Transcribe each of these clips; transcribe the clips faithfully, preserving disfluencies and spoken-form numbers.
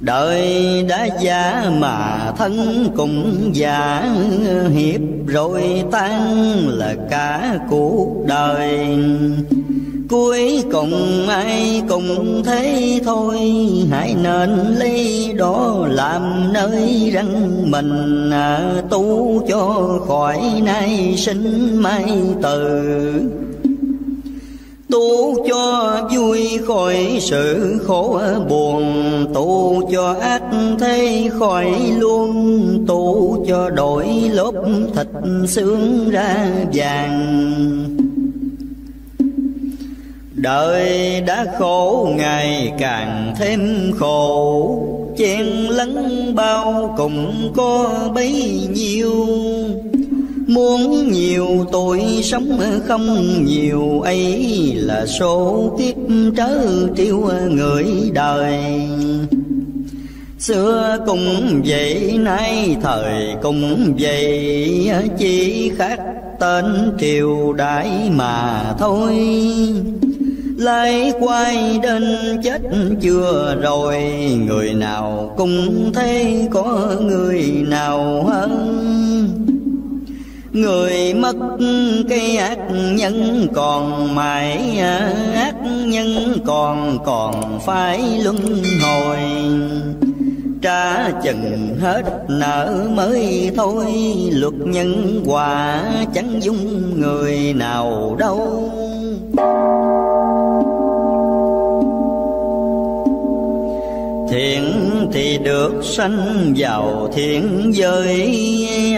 Đời đã già mà thân cũng già, hiệp rồi tan là cả cuộc đời. Cuối cùng ai cũng thế thôi, hãy nên lấy đó làm nơi răng mình. À, tu cho khỏi nay sinh mai tử, tu cho vui khỏi sự khổ buồn, tu cho ác thế khỏi luôn, tu cho đổi lớp thịt xương ra vàng. Đời đã khổ ngày càng thêm khổ, chen lấn bao cũng có bấy nhiêu. Muốn nhiều tuổi sống không nhiều, ấy là số kiếp trớ trêu người đời. Xưa cũng vậy, nay thời cũng vậy, chỉ khác tên triều đại mà thôi. Lại quay đến chết chưa rồi, người nào cũng thấy có người nào hơn. Người mất cái ác nhân còn mãi, ác nhân còn còn phải luân hồi. Trả chừng hết nợ mới thôi, luật nhân quả chẳng dung người nào đâu. Thiện thì được sanh vào thiện giới,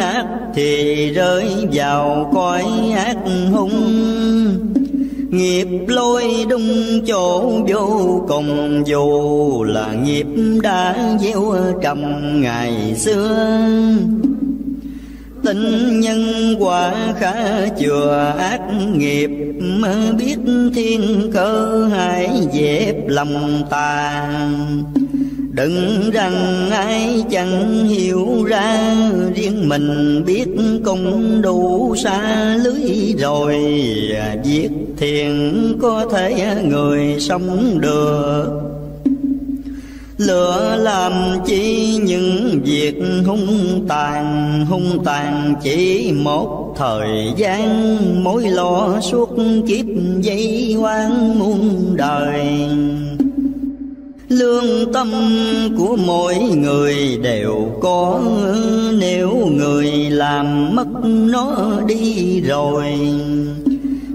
ác thì rơi vào cõi ác hung. Nghiệp lôi đúng chỗ vô cùng, dù là nghiệp đã gieo trồng ngày xưa. Tình nhân quả khá chừa ác nghiệp, biết thiên cơ hãy dẹp lòng ta. Đừng rằng ai chẳng hiểu ra, riêng mình biết cũng đủ xa lưới rồi. Việc thiện có thể người sống được, lựa làm chi những việc hung tàn. Hung tàn chỉ một thời gian, mối lo suốt kiếp dây hoang muôn đời. Lương tâm của mỗi người đều có, nếu người làm mất nó đi rồi.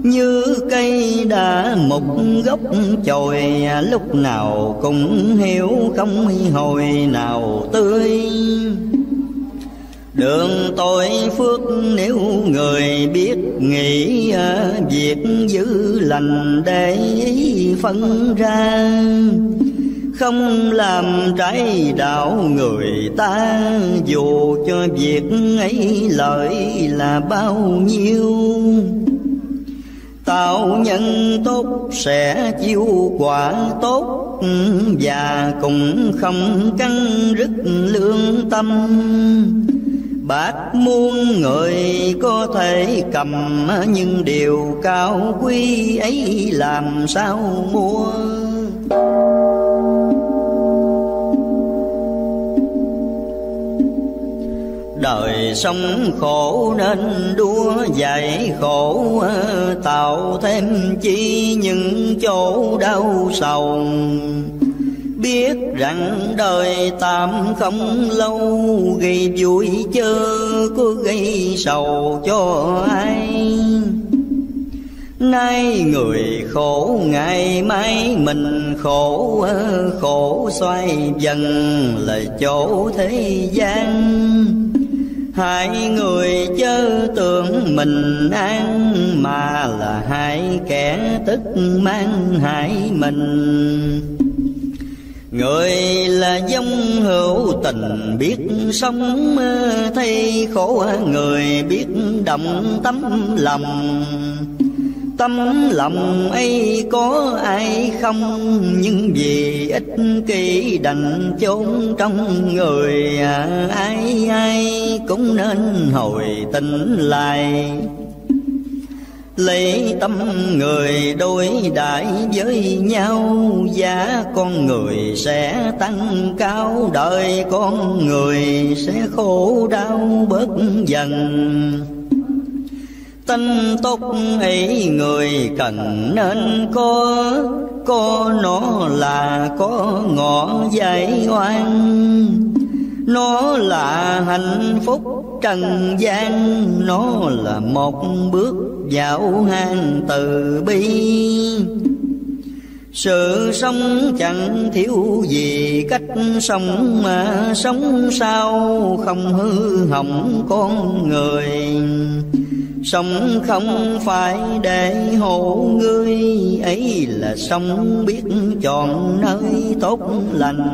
Như cây đã một gốc chồi, lúc nào cũng héo không hồi nào tươi. Đường tội phước nếu người biết nghĩ, việc giữ lành để phân ra. Không làm trái đạo người ta, dù cho việc ấy lợi là bao nhiêu. Tạo nhân tốt sẽ chiêu quả tốt, và cũng không căng rứt lương tâm. Bác muôn người có thể cầm, nhưng điều cao quý ấy làm sao mua. Đời sống khổ nên đua dạy khổ, tạo thêm chi những chỗ đau sầu. Biết rằng đời tạm không lâu, gây vui chớ có gây sầu cho ai. Nay người khổ ngày mai mình khổ, khổ xoay dần là chỗ thế gian. Hai người chớ tưởng mình an, mà là hai kẻ tức mang hại mình. Người là giống hữu tình biết sống, thấy khổ người biết động tấm lòng. Tấm lòng ấy có ai không, nhưng vì ích kỷ đành chốn trong người. À, ai ai cũng nên hồi tỉnh lại, Lấy tâm người đối đãi với nhau, giá con người sẽ tăng cao, đời con người sẽ khổ đau bớt dần. Tinh túc ấy người cần nên có, có nó là có ngõ giải oan. Nó là hạnh phúc trần gian, nó là một bước vào hang từ bi. Sự sống chẳng thiếu gì cách sống, mà sống sao không hư hỏng con người. Sống không phải để hộ ngươi, ấy là sống biết chọn nơi tốt lành.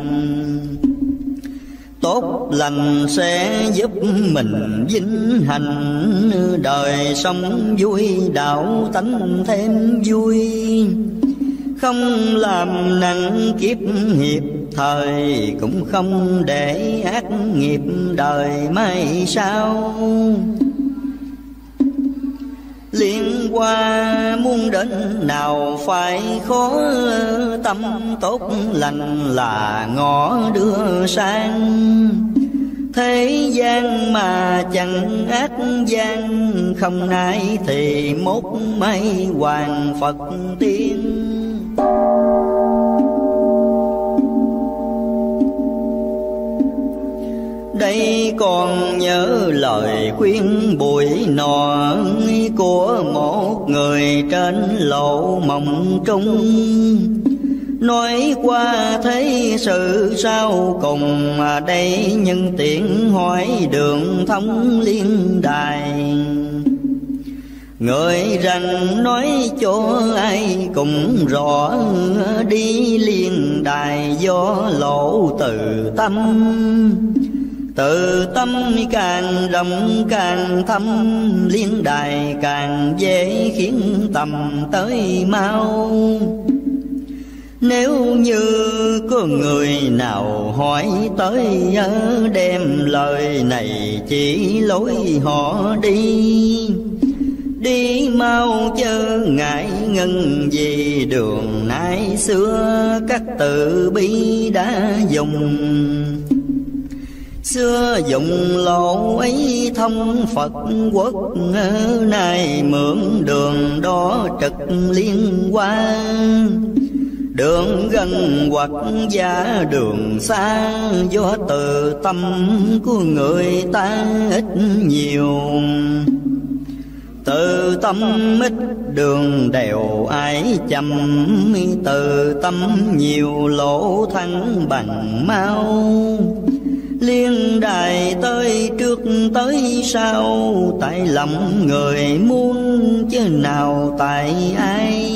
Tốt lành sẽ giúp mình vinh hạnh, đời sống vui đạo tánh thêm vui. Không làm nặng kiếp hiệp thời, cũng không để ác nghiệp đời mai sau. Liên qua muốn đến nào phải khó, tâm tốt lành là ngõ đưa sang. Thế gian mà chẳng ác gian, không nay thì mốt mai hoàng Phật tiên. Đây còn nhớ lời khuyên buổi nọ của một người trên lộ mộng trung. Nói qua thấy sự sau cùng, mà đây nhân tiện hỏi đường thông liên đài. Người rằng nói cho ai cũng rõ, đi liên đài do lộ từ tâm. Từ tâm càng rộng càng thâm, liên đài càng dễ khiến tầm tới mau. Nếu như có người nào hỏi tới, đem lời này chỉ lối họ đi. Đi mau chớ ngại ngần gì, đường nay xưa các từ bi đã dùng. Xưa dùng lộ ấy thông Phật quốc, nay mượn đường đó trực liên quan. Đường gần hoặc giá đường xa, do từ tâm của người ta ít nhiều. Từ tâm ít đường đèo ái chậm, từ tâm nhiều lỗ thẳng bằng mau. Liên đài tới trước tới sau, tại lòng người muốn chứ nào tại ai.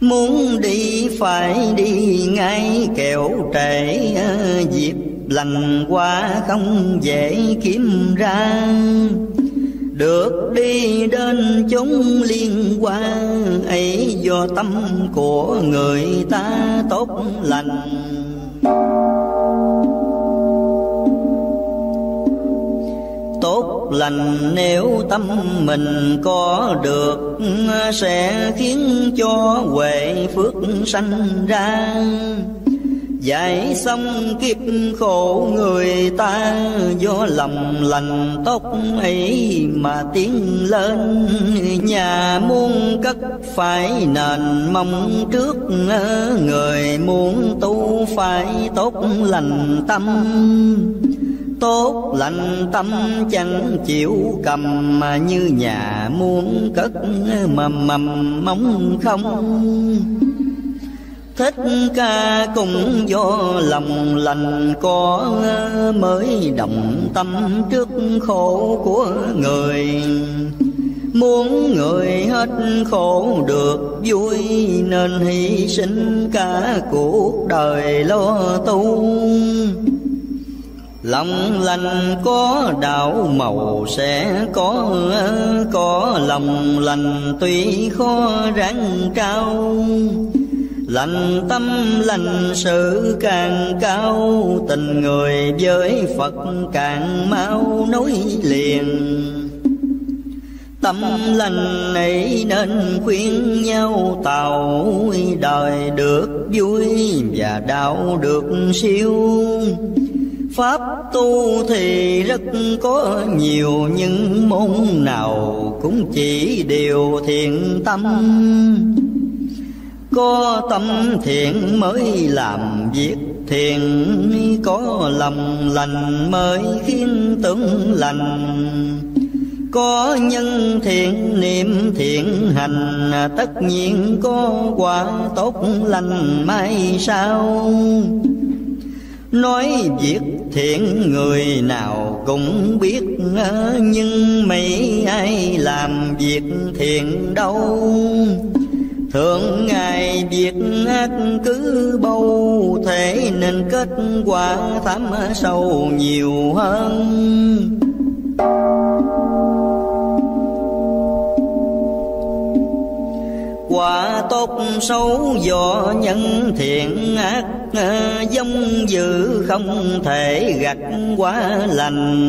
Muốn đi phải đi ngay kẻo trễ, dịp lành qua không dễ kiếm ra. Được đi đến chúng liên quan, ấy do tâm của người ta tốt lành. Tốt lành nếu tâm mình có được, sẽ khiến cho huệ phước sanh ra. Giải xong kiếp khổ người ta, do lòng lành tốt ấy mà tiến lên. Nhà muôn cất phải nền mong trước, người muốn tu phải tốt lành tâm. Tốt lành tâm chẳng chịu cầm, mà như nhà muốn cất mầm mầm móng không. Thích Ca cũng do lòng lành có, mới động tâm trước khổ của người. Muốn người hết khổ được vui, nên hy sinh cả cuộc đời lo tu. Lòng lành có đạo màu sẽ có, có lòng lành tuy khó ráng trao. Lành tâm lành sự càng cao, tình người với Phật càng mau nối liền. tâm lành ấy nên khuyên nhau tạo đời được vui và đạo được siêu. Pháp tu thì rất có nhiều, nhưng môn nào cũng chỉ điều thiện tâm. Có tâm thiện mới làm việc thiện, có lòng lành mới khiến tướng lành. Có nhân thiện niệm thiện hành, tất nhiên có quả tốt lành mai sau. Nói việc thiện người nào cũng biết, nhưng mấy ai làm việc thiện đâu. Thường ngày việc ác cứ bâu, thế nên kết quả thảm sâu nhiều hơn. Quả tốt xấu do nhân thiện ác, giống dữ không thể gặt quả lành.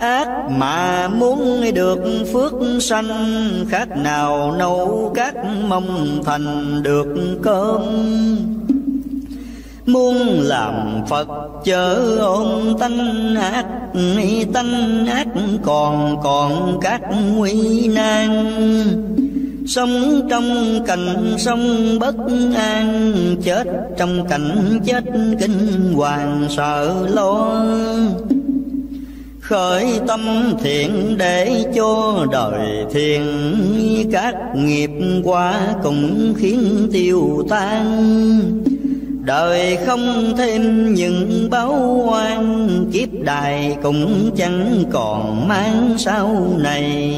Ác mà muốn được phước sanh, khác nào nấu cát mong thành được cơm. Muốn làm Phật chớ ôm tánh ác, tánh ác còn còn các nguy nan. Sống trong cảnh sống bất an, chết trong cảnh chết kinh hoàng sợ lo. Khởi tâm thiện để cho đời thiện, các nghiệp qua cũng khiến tiêu tan. Đời không thêm những báo oan, kiếp đài cũng chẳng còn mang sau này.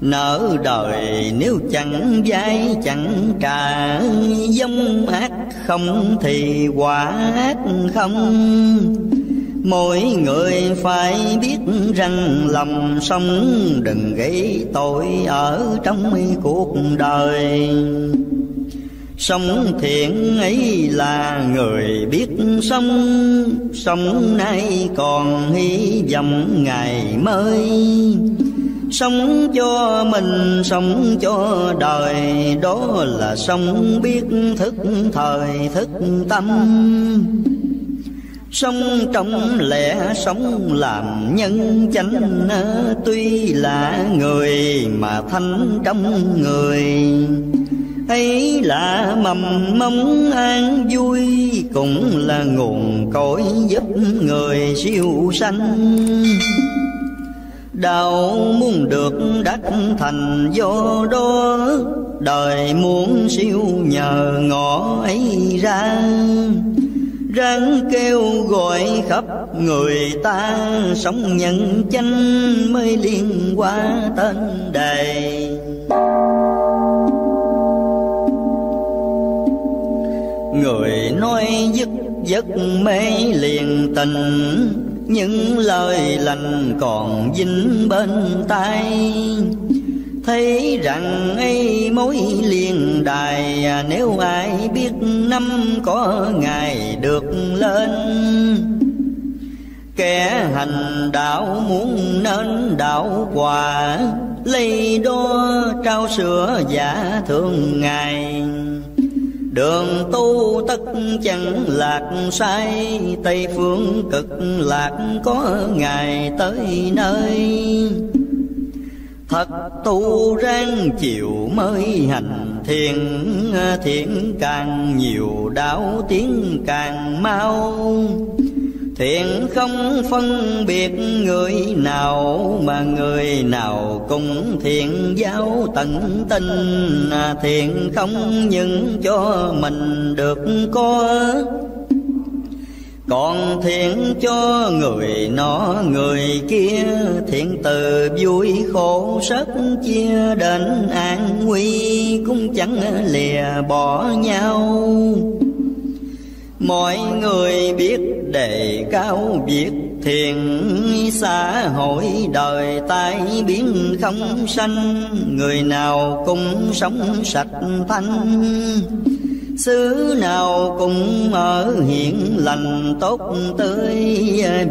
Nợ đời nếu chẳng vay chẳng trả, giống ác không thì quả ác không. Mỗi người phải biết rằng lòng sống, đừng gây tội ở trong cuộc đời. Sống thiện ấy là người biết sống, sống nay còn hy vọng ngày mới. Sống cho mình, sống cho đời, đó là sống biết thức thời thức tâm. Sống trong lẽ, sống làm nhân chánh, tuy là người mà thánh trong người. Ấy là mầm mống an vui, cũng là nguồn cội giúp người siêu sanh. Đạo muốn được đắc thành do đó, đời muốn siêu nhờ ngõ ấy ra. Ráng kêu gọi khắp người ta, sống nhân chánh mới liên qua tên đề. Người nói dứt giấc mê liền tình, những lời lành còn dính bên tai. Thấy rằng ấy mối liền đài, nếu ai biết năm có ngày được lên. Kẻ hành đạo muốn nên đạo quả, lấy đó trao sữa giả thường ngày. Đường tu tất chẳng lạc sai, Tây phương cực lạc có ngày tới nơi. Thật tu ráng chịu mới hành thiện, thiện càng nhiều đạo tiếng càng mau. Thiện không phân biệt người nào, mà người nào cũng thiện giáo tận tình. Thiện không những cho mình được có, còn thiện cho người nọ người kia. Thiện từ vui khổ sất chia đến an nguy, cũng chẳng lìa bỏ nhau. Mọi người biết đề cao việc thiện, xã hội đời tai biến không sanh. Người nào cũng sống sạch thanh, xứ nào cũng ở hiền lành tốt tươi,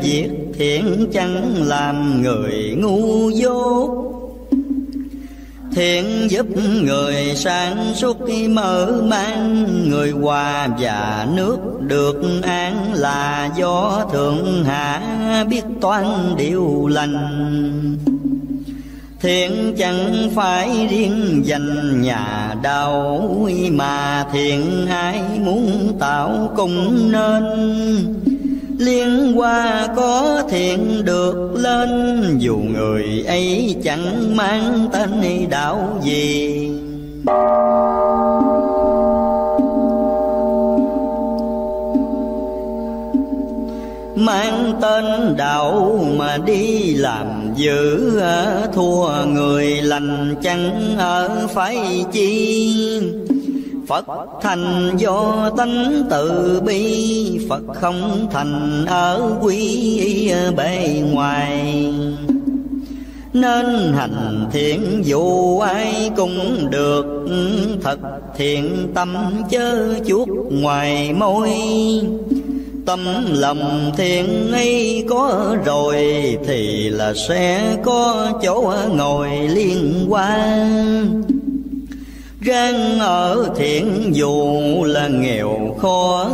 việc thiện chẳng làm người ngu dốt. Thiện giúp người sáng suốt mở mang, người hòa và nước được an là do thượng hạ biết toán điều lành. Thiện chẳng phải riêng dành nhà đau, mà thiện ai muốn tạo cũng nên. Liên qua có thiện được lên, dù người ấy chẳng mang tên đạo gì. Mang tên đạo mà đi làm dữ, thua người lành chẳng ở phải chi. Phật thành do tánh từ bi, Phật không thành ở quý bề ngoài. Nên hành thiện dù ai cũng được, thật thiện tâm chớ chuốc ngoài môi. Tâm lòng thiện ấy có rồi, thì là sẽ có chỗ ngồi liên quan. Ráng ở thiện dù là nghèo khó,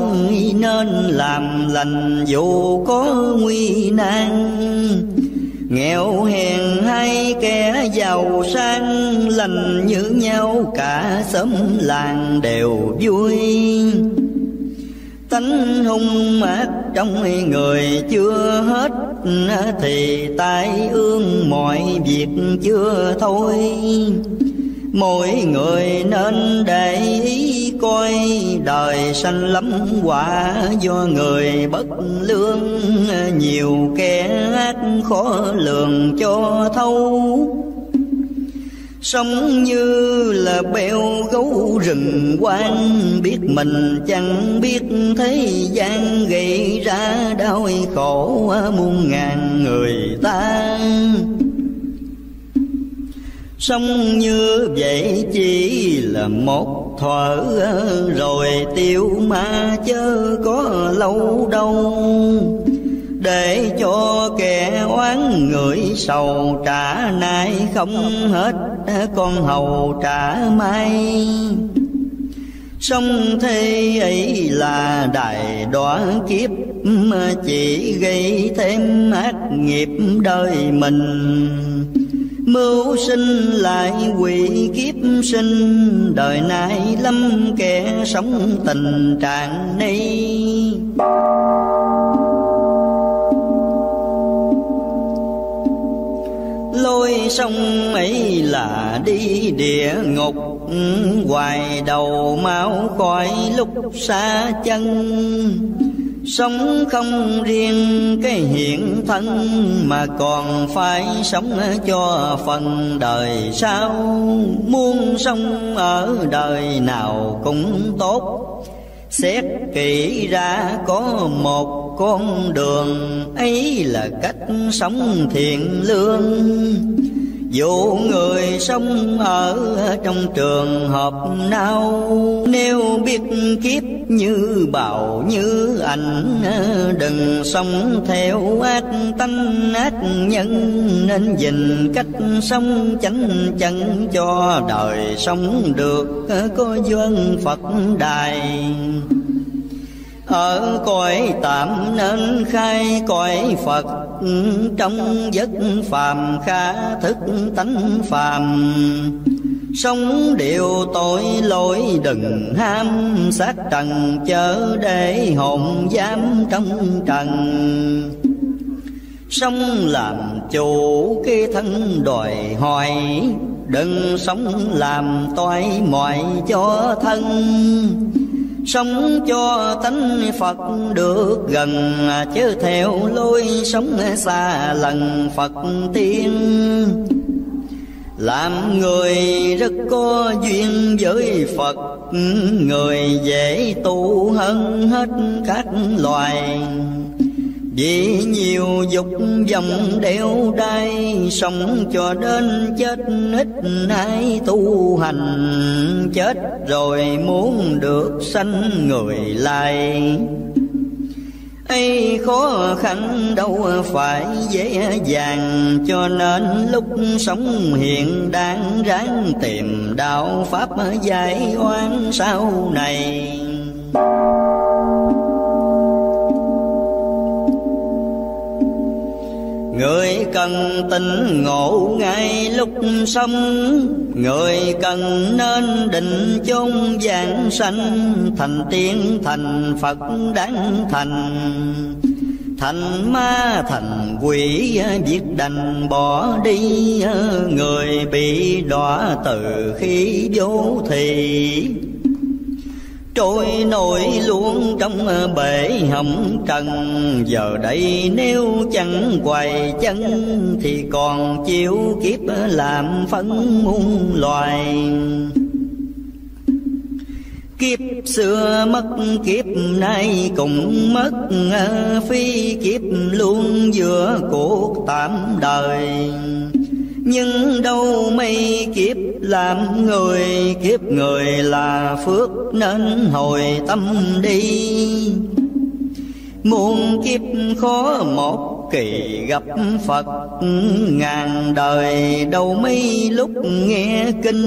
nên làm lành dù có nguy nan. Nghèo hèn hay kẻ giàu sang, lành như nhau cả xóm làng đều vui. Tánh hung ác trong người chưa hết, thì tai ương mọi việc chưa thôi. Mỗi người nên để ý coi, đời sanh lắm quả do người bất lương. Nhiều kẻ ác khó lường cho thấu, sống như là beo gấu rừng quang. Biết mình chẳng biết thế gian gây ra đau khổ muôn ngàn người ta. Sống như vậy chỉ là một thuở, rồi tiêu ma chớ có lâu đâu. Để cho kẻ oán người sầu trả nay không hết, con hầu trả mai. Sông thế ấy là đại đọa kiếp, mà chỉ gây thêm ác nghiệp đời mình. Mưu sinh lại quỷ kiếp sinh, đời nay lắm kẻ sống tình trạng này. Lối sông ấy là đi địa ngục, hoài đầu máu khỏi lúc xa chân. Sống không riêng cái hiện thân, mà còn phải sống cho phần đời sau. Muốn sống ở đời nào cũng tốt, xét kỹ ra có một con đường, ấy là cách sống thiện lương. Dù người sống ở trong trường hợp nào, nếu biết kiếp như bào như ảnh, đừng sống theo ác tánh ác nhân. Nên nhìn cách sống chánh chân, cho đời sống được có duyên Phật đài. Ở cõi tạm nên khai cõi Phật, trong giấc phàm khá thức tánh phàm. Sống điều tội lỗi đừng ham, xác trần chớ để hồn giam trong trần. Sống làm chủ cái thân đòi hỏi, đừng sống làm toái mọi cho thân. Sống cho tánh Phật được gần, chứ theo lối sống xa lần Phật tiên. Làm người rất có duyên với Phật, người dễ tu hơn hết các loài. Vì nhiều dục vọng đeo đai, sống cho đến chết ít ai tu hành. Chết rồi muốn được sanh người lại, ấy khó khăn đâu phải dễ dàng. Cho nên lúc sống hiện đang ráng tìm đạo pháp giải oan sau này. Người cần tỉnh ngộ ngay lúc sống, người cần nên định chốn vãng sanh. Thành tiên thành Phật đáng thành, thành ma thành quỷ việc đành bỏ đi. Người bị đọa từ khi vô thị, trôi nổi luôn trong bể hồng trần. Giờ đây nếu chẳng quay chân, thì còn chịu kiếp làm phân muôn loài. Kiếp xưa mất kiếp nay cũng mất, phi kiếp luôn giữa cuộc tạm đời. Nhưng đâu mấy kiếp làm người, kiếp người là phước nên hồi tâm đi. Muôn kiếp khó một kỳ gặp Phật, ngàn đời đâu mấy lúc nghe kinh.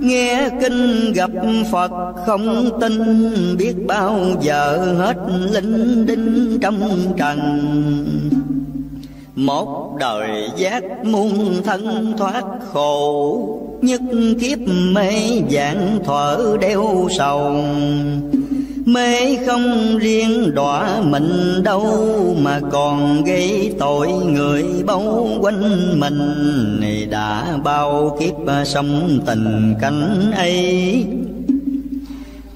Nghe kinh gặp Phật không tin, biết bao giờ hết linh đinh trong trần. Một đời giác muôn thân thoát khổ, nhất kiếp mê vạn thở đeo sầu. Mê không riêng đọa mình đâu, mà còn gây tội người bao quanh mình. Này đã bao kiếp sống tình cảnh ấy,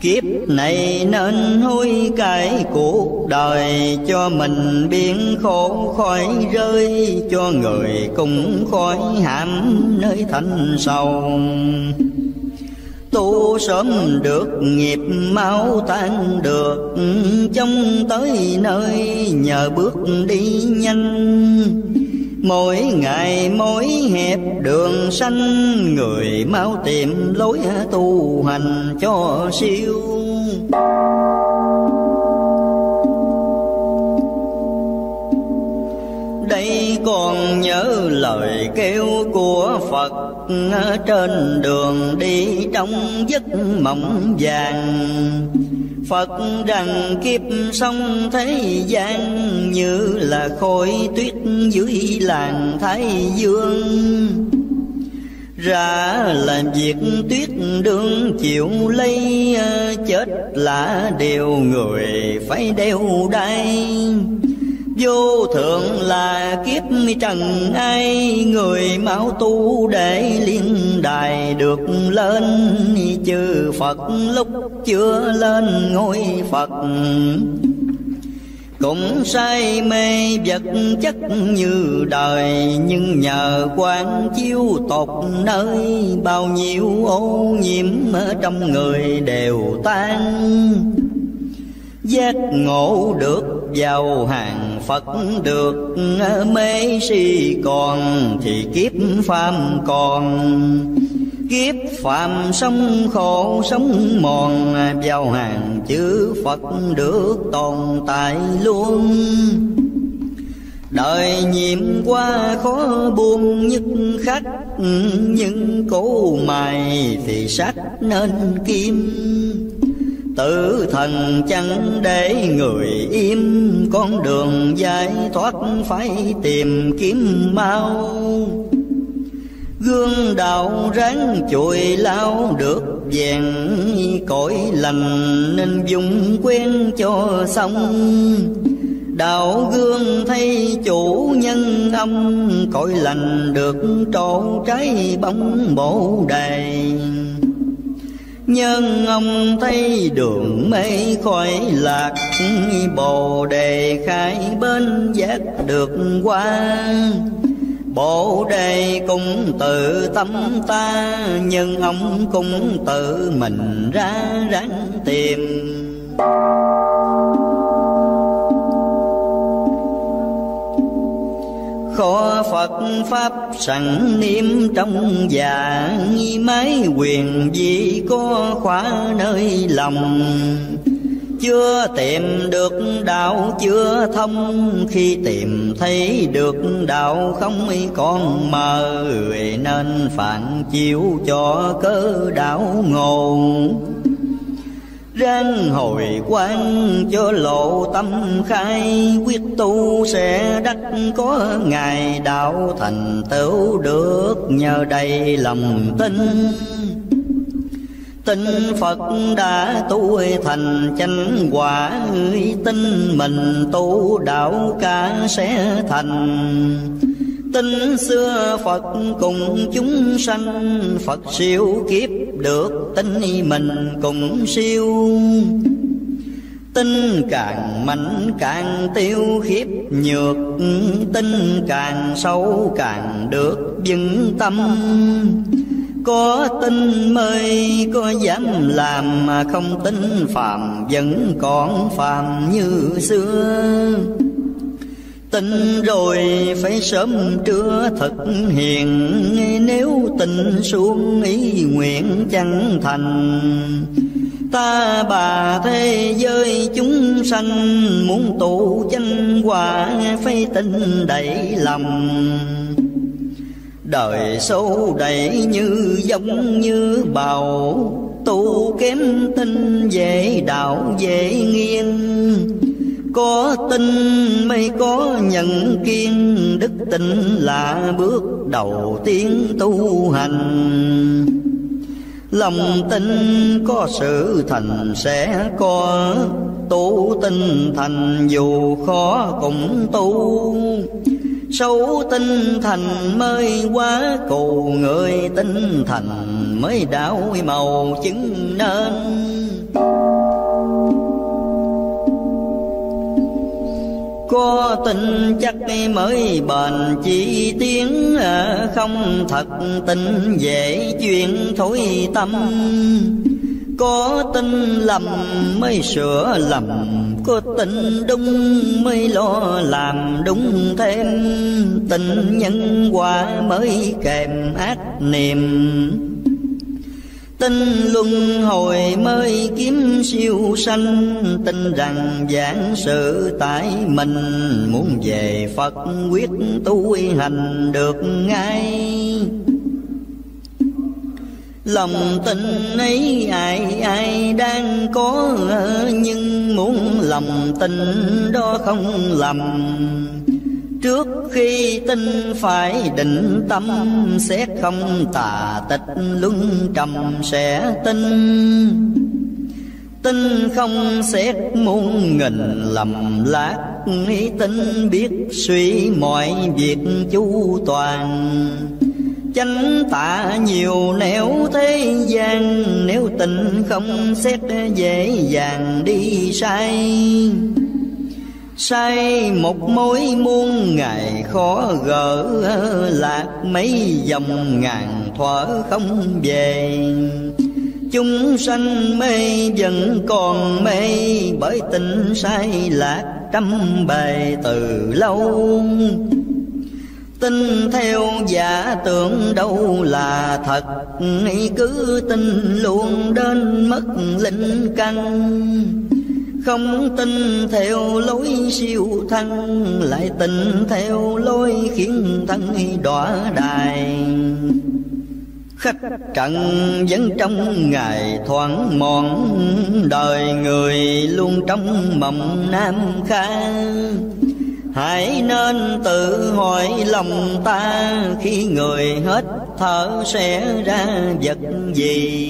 kiếp này nên hối cải cuộc đời. Cho mình biến khổ khỏi rơi, cho người cũng khỏi hãm nơi thanh sầu. Tu sớm được nghiệp mau tan được, trong tới nơi nhờ bước đi nhanh. Mỗi ngày mỗi hẹp đường xanh, người mau tìm lối tu hành cho siêu. Đây còn nhớ lời kêu của Phật, trên đường đi trong giấc mộng vàng. Phật rằng kiếp sông thế gian, như là khối tuyết dưới làn Thái Dương. Ra là việc tuyết đương chịu lấy, chết là điều người phải đeo đai. Vô thượng là kiếp trần ai, người mau tu để liên đài được lên. Chư Phật lúc chưa lên ngôi Phật, cũng say mê vật chất như đời. Nhưng nhờ quán chiếu tột nơi, bao nhiêu ô nhiễm ở trong người đều tan. Giác ngộ được vào hàng Phật được, mê si còn thì kiếp phàm còn. Kiếp phàm sống khổ sống mòn, vào hàng chữ Phật được tồn tại luôn. Đời nhiệm qua khó buông nhất khắc, nhưng cố mài thì sắc nên kim. Tử thần chẳng để người im, con đường giải thoát phải tìm kiếm mau. Gương đạo ráng chùi lao được vẹn, cõi lành nên dùng quen cho xong. Đạo gương thay chủ nhân âm, cõi lành được trộn trái bóng bổ đầy. Nhân ông thấy đường mây khỏi lạc, Bồ Đề khai bên giác được qua. Bồ Đề cũng tự tâm ta, nhưng ông cũng tự mình ra ráng tìm. Phật pháp sẵn niệm trong dạ, mấy quyền gì có khóa nơi lòng. Chưa tìm được đạo chưa thông, khi tìm thấy được đạo không còn mờ, nên phản chiếu cho cơ đạo ngôn. Ráng hồi quang cho lộ tâm khai, quyết tu sẽ đắc có ngày, đạo thành tựu được nhờ đầy lòng tin. Tin Phật đã tu thành chánh quả, tin mình tu đạo cả sẽ thành. Tin xưa Phật cùng chúng sanh, Phật siêu kiếp được tin mình cùng siêu. Tin càng mạnh càng tiêu khiếp nhược, tin càng sâu càng được vững tâm. Có tin mới có dám làm, mà không tin phàm vẫn còn phàm như xưa. Tin rồi phải sớm trưa thực hiện, nếu tin xuống ý nguyện chẳng thành. Ta bà thế giới chúng sanh, muốn tu chân quả phải tin đầy lòng. Đời sâu đầy như giống như bầu, tu kém tin dễ đạo dễ nghiêng. Có tin mới có nhận kiên, đức tin là bước đầu tiên tu hành. Lòng tin có sự thành sẽ có, tu tin thành dù khó cũng tu. Sâu tinh thành mới quá cầu, người tinh thành mới đảo màu chứng nên. Có tin chắc mới bền chỉ tiếng, không thật tin dễ chuyện thối tâm. Có tin lầm mới sửa lầm, có tin đúng mới lo làm đúng thêm. Tin nhân quả mới kèm ác niệm, tin luân hồi mới kiếm siêu sanh. Tin rằng giảng sự tại mình, muốn về Phật quyết tu hành được ngay. Lòng tin ấy ai ai đang có, nhưng muốn lòng tin đó không lầm. Trước khi tin phải định tâm, sẽ không tà tịch luân trầm sẽ tin. Tin không xét muôn nghìn lầm lát, tin biết suy mọi việc chu toàn. Chánh tạ nhiều nẻo thế gian, nếu tình không xét dễ dàng đi sai. Sai một mối muôn ngày khó gỡ, lạc mấy dòng ngàn thuở không về. Chúng sanh mê vẫn còn mê, bởi tình sai lạc trăm bề từ lâu. Tin theo giả tưởng đâu là thật, cứ tin luôn đến mất linh căn. Không tin theo lối siêu thân, lại tin theo lối khiến thân đọa đài. Khách trận vẫn trong ngày thoáng mòn, đời người luôn trong mộng nam kha. Hãy nên tự hỏi lòng ta, khi người hết thở sẽ ra vật gì?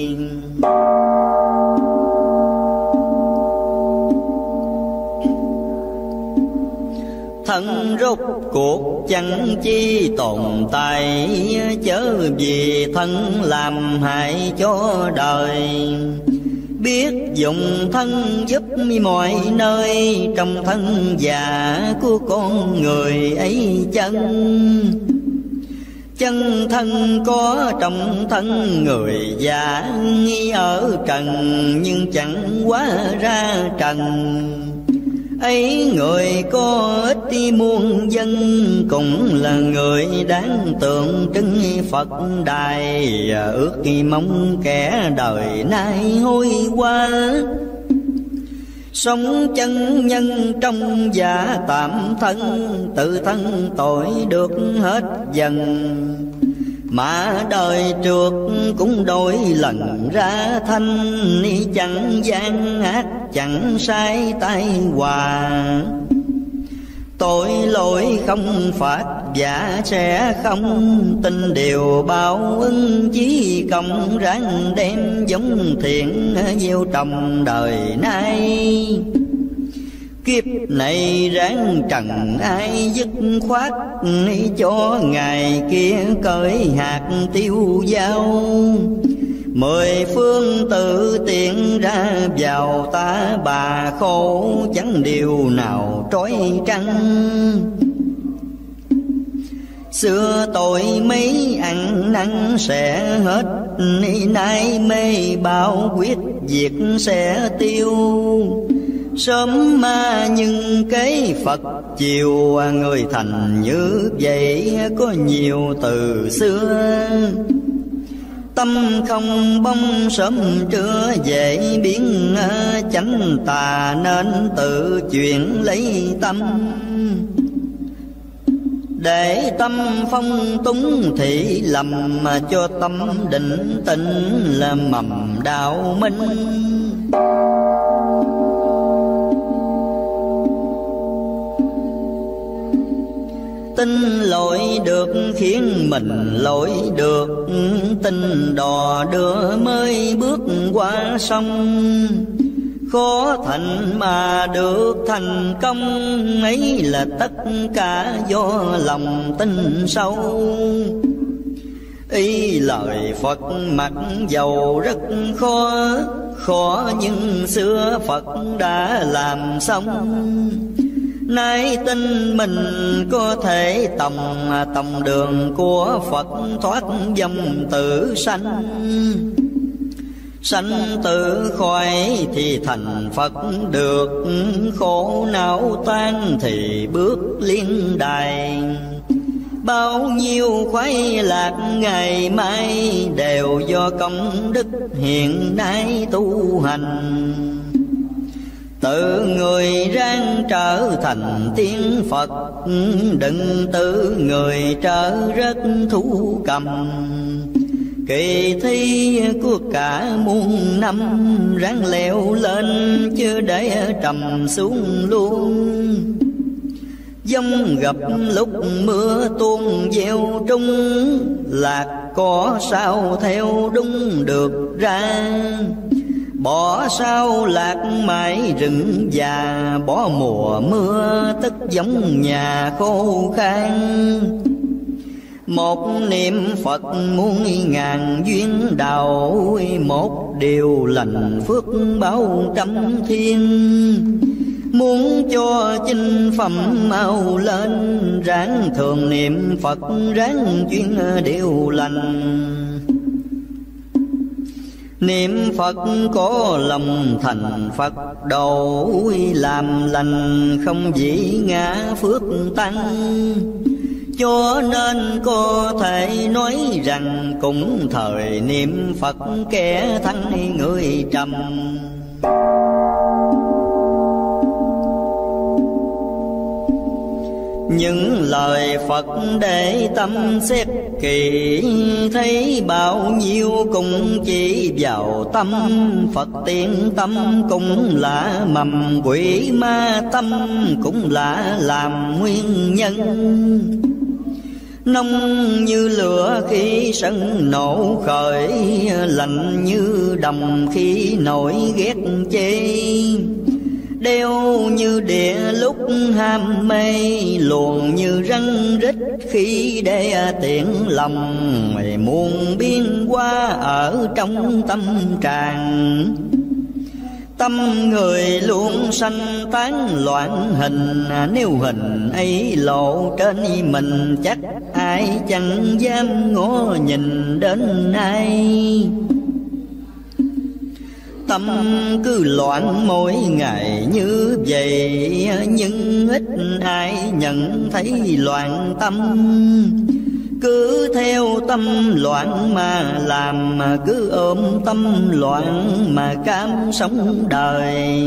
Thân rốt cuộc chẳng chi tồn tại, chớ vì thân làm hại cho đời. Biết dùng thân giúp mọi nơi, trong thân già của con người ấy chân. Chân thân có trong thân người già, nghi ở trần nhưng chẳng quá ra trần. ấy người có ích muôn dân, cũng là người đáng tượng trưng Phật đài. Ước mong kẻ đời nay hôi qua, sống chân nhân trong giả tạm thân, tự thân tội được hết dần. Mà đời trước cũng đổi lần ra thanh, chẳng gian ác chẳng sai tai hòa. Tội lỗi không phạt giả sẽ không, tin điều báo ứng chí công, ráng đem giống thiện gieo trồng đời nay. Kiếp này ráng trần ai dứt khoát, cho ngày kia cởi hạt tiêu dao. Mười phương tự tiện ra vào ta bà khổ, chẳng điều nào trói trăng. Xưa tội mấy ăn năn sẽ hết, nay mê bao quyết diệt sẽ tiêu. Sớm ma nhưng cái Phật chiều, người thành như vậy có nhiều từ xưa. Tâm không bông sớm trưa dễ biến, chánh tà nên tự chuyển lấy tâm. Để tâm phong túng thị lầm, mà cho tâm định tĩnh là mầm đạo minh. Tin lỗi được khiến mình lỗi được, tin đò đưa mới bước qua sông. Khó thành mà được thành công, ấy là tất cả do lòng tin sâu. Ý lời Phật mặc dầu rất khó, khó nhưng xưa Phật đã làm xong. Nay tin mình có thể tòng, tòng đường của Phật thoát dòng tử sanh. Sanh tử khỏi thì thành Phật được, khổ não tan thì bước liên đài. Bao nhiêu khoái lạc ngày mai, đều do công đức hiện nay tu hành. Tự người ráng trở thành tiếng Phật, đừng tự người trở rất thú cầm. Kỳ thi của cả muôn năm, ráng leo lên chứ để trầm xuống luôn. Giông gặp lúc mưa tuôn gieo trung, lạc có sao theo đúng được ra. Bỏ sao lạc mãi rừng già, bỏ mùa mưa tức giống nhà khô khan. Một niệm Phật muôn ngàn duyên đào, một điều lành phước bao trăm thiên. Muốn cho chinh phẩm mau lên, ráng thường niệm Phật ráng chuyên điều lành. Niệm Phật có lòng thành Phật đầu, làm lành không dĩ ngã phước tăng. Cho nên có thể nói rằng, cũng thời niệm Phật kẻ thắng người trầm. Những lời Phật để tâm xét kỹ, thấy bao nhiêu cũng chỉ vào tâm. Phật tiên tâm cũng là mầm, quỷ ma tâm cũng là làm nguyên nhân. Nông như lửa khi sân nổ khởi, lạnh như đồng khi nổi ghét chê. Đeo như địa lúc ham mê, luồn như răng rít khi để tiện lòng. Mày muôn biên qua ở trong tâm tràng, tâm người luôn sanh tán loạn hình. Nếu hình ấy lộ trên mình, chắc ai chẳng dám ngó nhìn đến ai. tâm cứ loạn mỗi ngày như vậy, nhưng ít ai nhận thấy loạn tâm. Cứ theo tâm loạn mà làm, mà cứ ôm tâm loạn mà cam sống đời.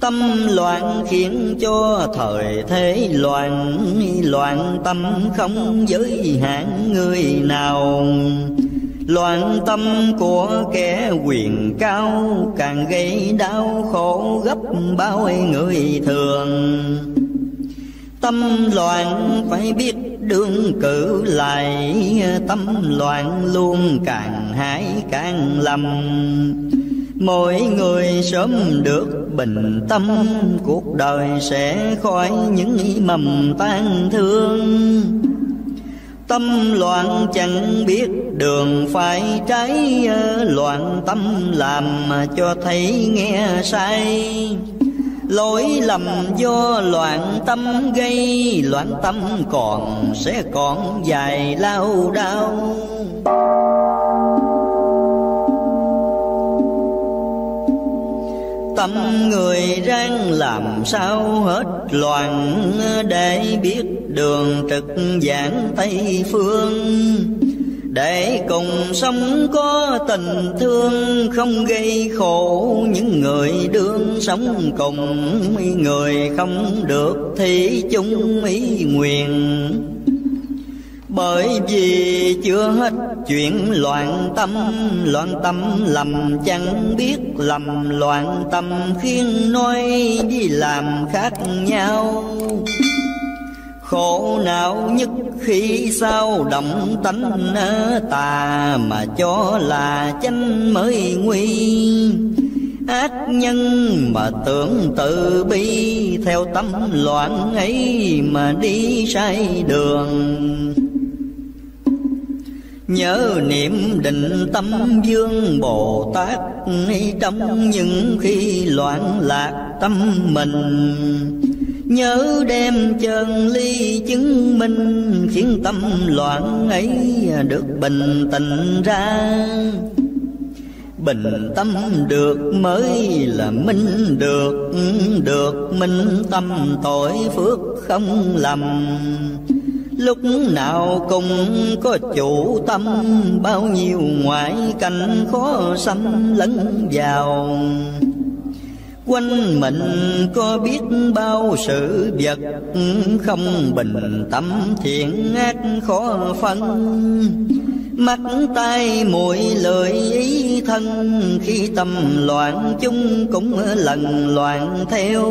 Tâm loạn khiến cho thời thế loạn, loạn tâm không giới hạn người nào. Loạn tâm của kẻ quyền cao càng gây đau khổ gấp bao người thường. Tâm loạn phải biết đương cử lại, tâm loạn luôn càng hãi càng lầm. Mỗi người sớm được bình tâm, cuộc đời sẽ khỏi những mầm tan thương. Tâm loạn chẳng biết đường phải trái, loạn tâm làm cho thấy nghe sai. Lỗi lầm do loạn tâm gây, loạn tâm còn sẽ còn dài lao đau. Tâm người ráng làm sao hết loạn, để biết đường trực giảng Tây Phương. Để cùng sống có tình thương, không gây khổ những người đương sống cùng. Người không được thì chung ý nguyện, bởi vì chưa hết chuyện loạn tâm. Loạn tâm lầm chẳng biết lầm, loạn tâm khiến nói đi làm khác nhau. Khổ não nhất khi sao động tánh tà, mà cho là chánh mới nguy. Ác nhân mà tưởng tự bi, theo tâm loạn ấy mà đi sai đường. Nhớ niệm định tâm vương Bồ Tát, trong những khi loạn lạc tâm mình. Nhớ đem chân lý chứng minh, khiến tâm loạn ấy được bình tĩnh ra. Bình tâm được mới là minh được, được minh tâm tội phước không lầm. Lúc nào cũng có chủ tâm, bao nhiêu ngoại cảnh khó xâm lấn vào. Quanh mình có biết bao sự vật, không bình tâm thiện ác khó phân. Mắt tai mũi lưỡi ý thân, khi tâm loạn chúng cũng lần loạn theo.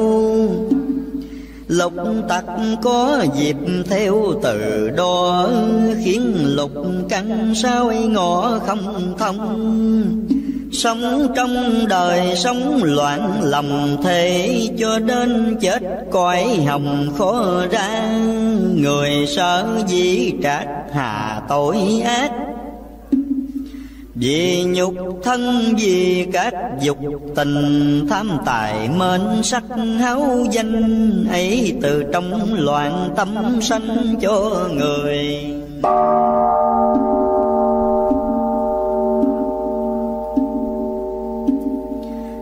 Lục tặc có dịp theo từ đó, khiến lục căn sao ngõ không thông. Sống trong đời sống loạn lòng thế, cho đến chết cõi hồng khó ra. Người sợ gì trách hà tội ác, vì nhục thân vì các dục tình. Tham tài mến sắc háo danh ấy, từ trong loạn tâm sanh cho người.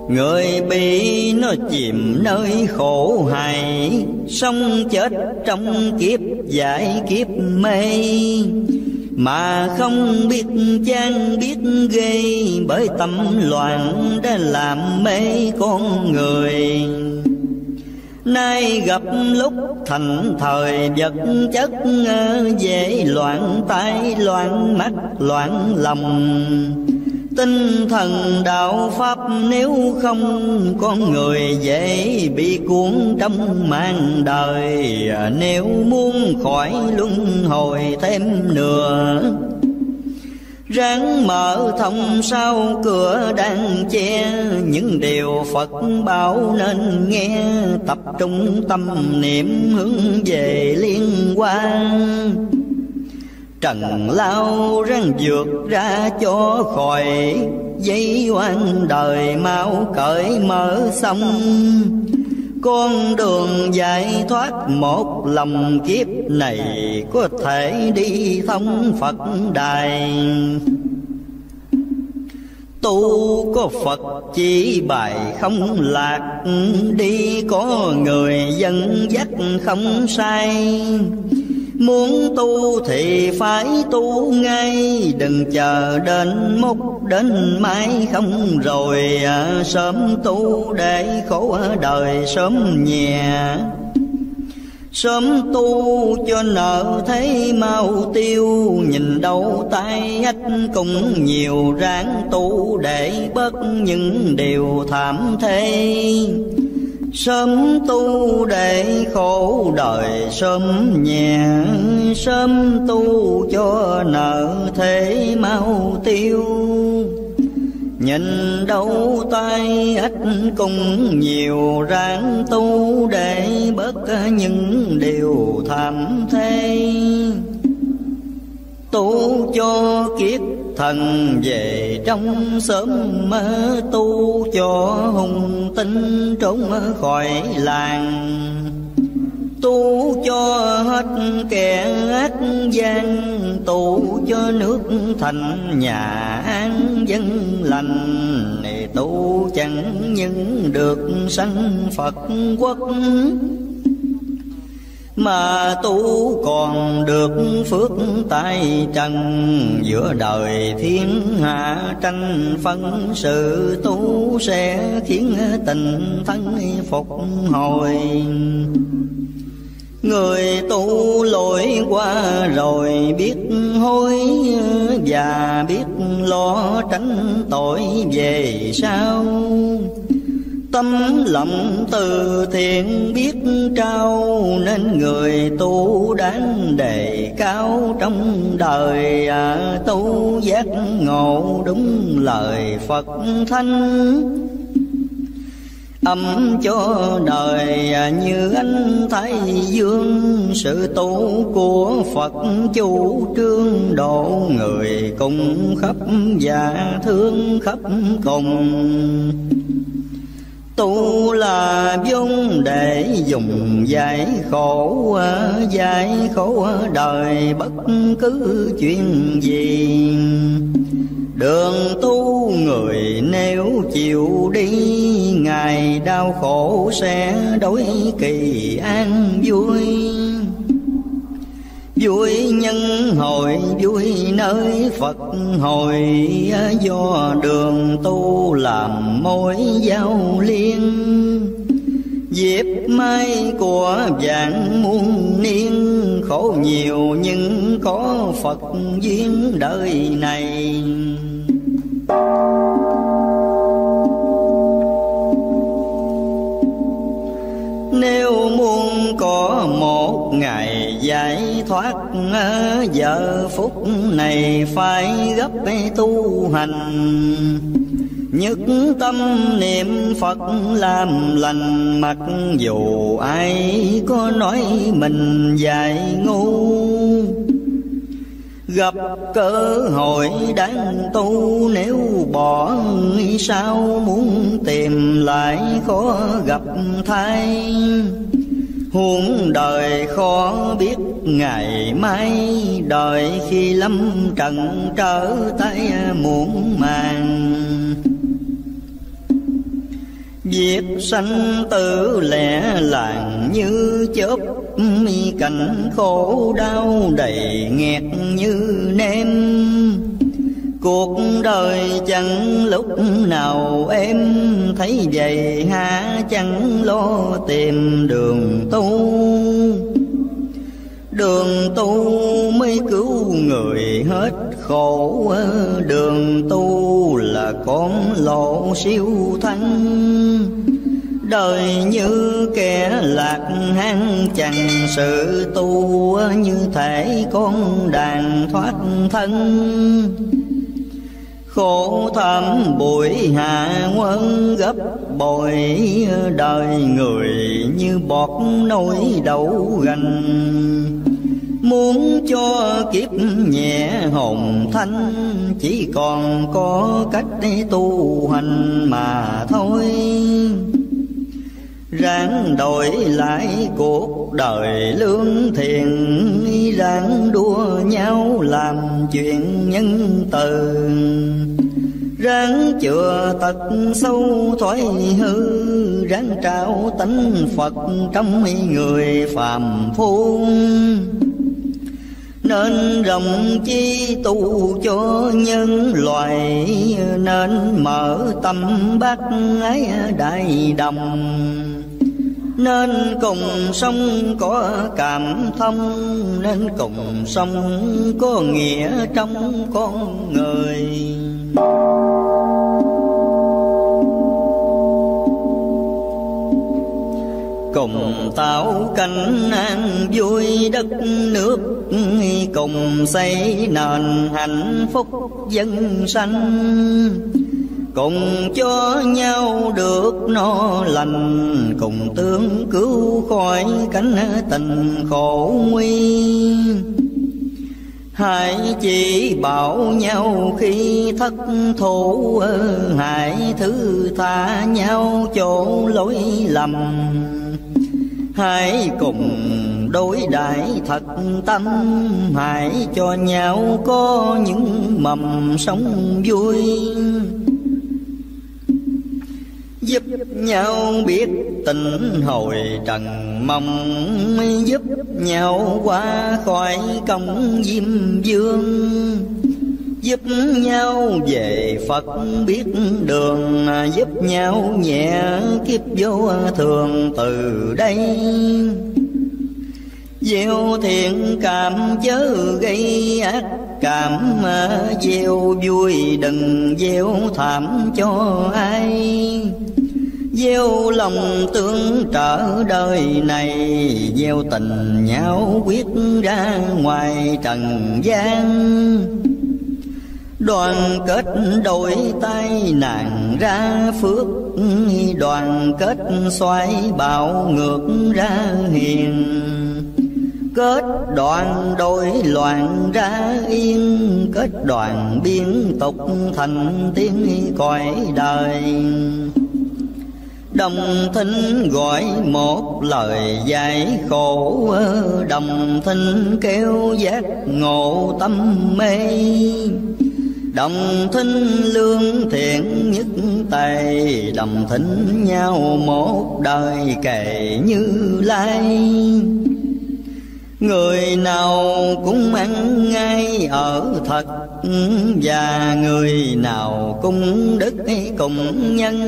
Người bị nó chìm nơi khổ hại, sống chết trong kiếp giải kiếp mê. Mà không biết chán biết ghê, bởi tâm loạn đã làm mê con người. Nay gặp lúc thành thời vật chất, dễ loạn tai loạn mắt loạn lòng. Tinh thần đạo pháp nếu không, con người dễ bị cuốn trong mang đời. Nếu muốn khỏi luân hồi thêm nữa, ráng mở thông sau cửa đang che. Những điều Phật bảo nên nghe, tập trung tâm niệm hướng về liên quan. Trần lao răng vượt ra cho khỏi, giấy oan đời mau cởi mở xong. Con đường giải thoát một lòng kiếp này, có thể đi thông Phật đài. tu có Phật chỉ bài không lạc, đi có người dẫn dắt không sai. Muốn tu thì phải tu ngay, đừng chờ đến mốc đến mai không rồi. Sớm tu để khổ đời sớm nhẹ, sớm tu cho nợ thấy mau tiêu. Nhìn đâu tay ách cũng nhiều, ráng tu để bớt những điều thảm thê. Sớm tu để khổ đời sớm nhẹ, sớm tu cho nợ thế mau tiêu. Nhìn đâu tay ít cũng nhiều, ráng tu để bớt những điều thảm thế. Tu cho kiết thần về trong sớm mơ, tu cho hùng tinh trốn khỏi làng. Tu cho hết kẻ ác gian, tu cho nước thành nhà an dân lành. Này tu chẳng những được sanh Phật quốc, mà tu còn được phước tài trần. Giữa đời thiên hạ tranh phân, sự tu sẽ khiến tình thân phục hồi. Người tu lỗi qua rồi biết hối, và biết lo tránh tội về sau. Tâm lòng từ thiện biết trao, nên người tu đáng đề cao trong đời. À, tu giác ngộ đúng lời Phật thánh, ấm cho đời như ánh thái dương. Sự tu của Phật chủ trương độ, người cùng khắp và thương khắp cùng. Tu là vốn để dùng giải khổ, giải khổ đời bất cứ chuyện gì. Đường tu người nếu chịu đi, ngày đau khổ sẽ đổi kỳ an vui. Vui nhân hội vui nơi Phật hội, do đường tu làm mối giao liên. Dịp may của vạn muôn niên, khổ nhiều nhưng có Phật duyên đời này. Nếu muốn có một ngày giải thoát, giờ phút này phải gấp tu hành. Nhất tâm niệm Phật làm lành, mặc dù ai có nói mình dại ngu. Gặp cơ hội đáng tu nếu bỏ, sao muốn tìm lại khó gặp thay. Huống đời khó biết ngày mai, đời khi lâm trần trở tay muộn màng. Việc sanh tử lẻ làng như chớp, mi cảnh khổ đau đầy nghẹt như nêm. Cuộc đời chẳng lúc nào em, thấy vậy há chẳng lo tìm đường tu. Đường tu mới cứu người hết khổ, đường tu là con lộ siêu thăng. Đời như kẻ lạc hang chẳng, sự tu như thể con đàn thoát thân. Khổ thảm bụi hạ quân gấp bội, đời người như bọt nổi đậu gành. Muốn cho kiếp nhẹ hồn thanh, chỉ còn có cách để tu hành mà thôi. Ráng đổi lại cuộc đời lương thiện, ráng đua nhau làm chuyện nhân từ. ráng chừa tật sâu thoái hư, ráng trao tánh Phật trong người phàm phu. Nên rộng chi tu cho nhân loại, nên mở tâm bác ái đại đồng. Nên cùng sông có cảm thông, nên cùng sông có nghĩa trong con người. Cùng tạo cảnh an vui đất nước, cùng xây nền hạnh phúc dân sanh. Cùng cho nhau được no lành, cùng tương cứu khỏi cánh tình khổ nguy. Hãy chỉ bảo nhau khi thất thủ, hãy thứ tha nhau chỗ lỗi lầm. Hãy cùng đối đãi thật tâm, hãy cho nhau có những mầm sống vui. Giúp nhau biết tình hồi trần mong, giúp nhau qua khỏi cổng diêm vương. Giúp nhau về Phật biết đường, giúp nhau nhẹ kiếp vô thường từ đây. Gieo thiện cảm chớ gây ác cảm, gieo vui đừng gieo thảm cho ai. Gieo lòng tương trợ đời này, gieo tình nhau quyết ra ngoài trần gian. Đoàn kết đổi tai nạn ra phước, đoàn kết xoay bạo ngược ra hiền. Kết đoàn đổi loạn ra yên, kết đoàn biến tục thành tiếng cõi đời. Đồng thính gọi một lời giải khổ, đồng thính kêu giác ngộ tâm mê. Đồng thính lương thiện nhất tài, đồng thính nhau một đời kể Như Lai. Người nào cũng ăn ngay ở thật, và người nào cũng đức cùng nhân.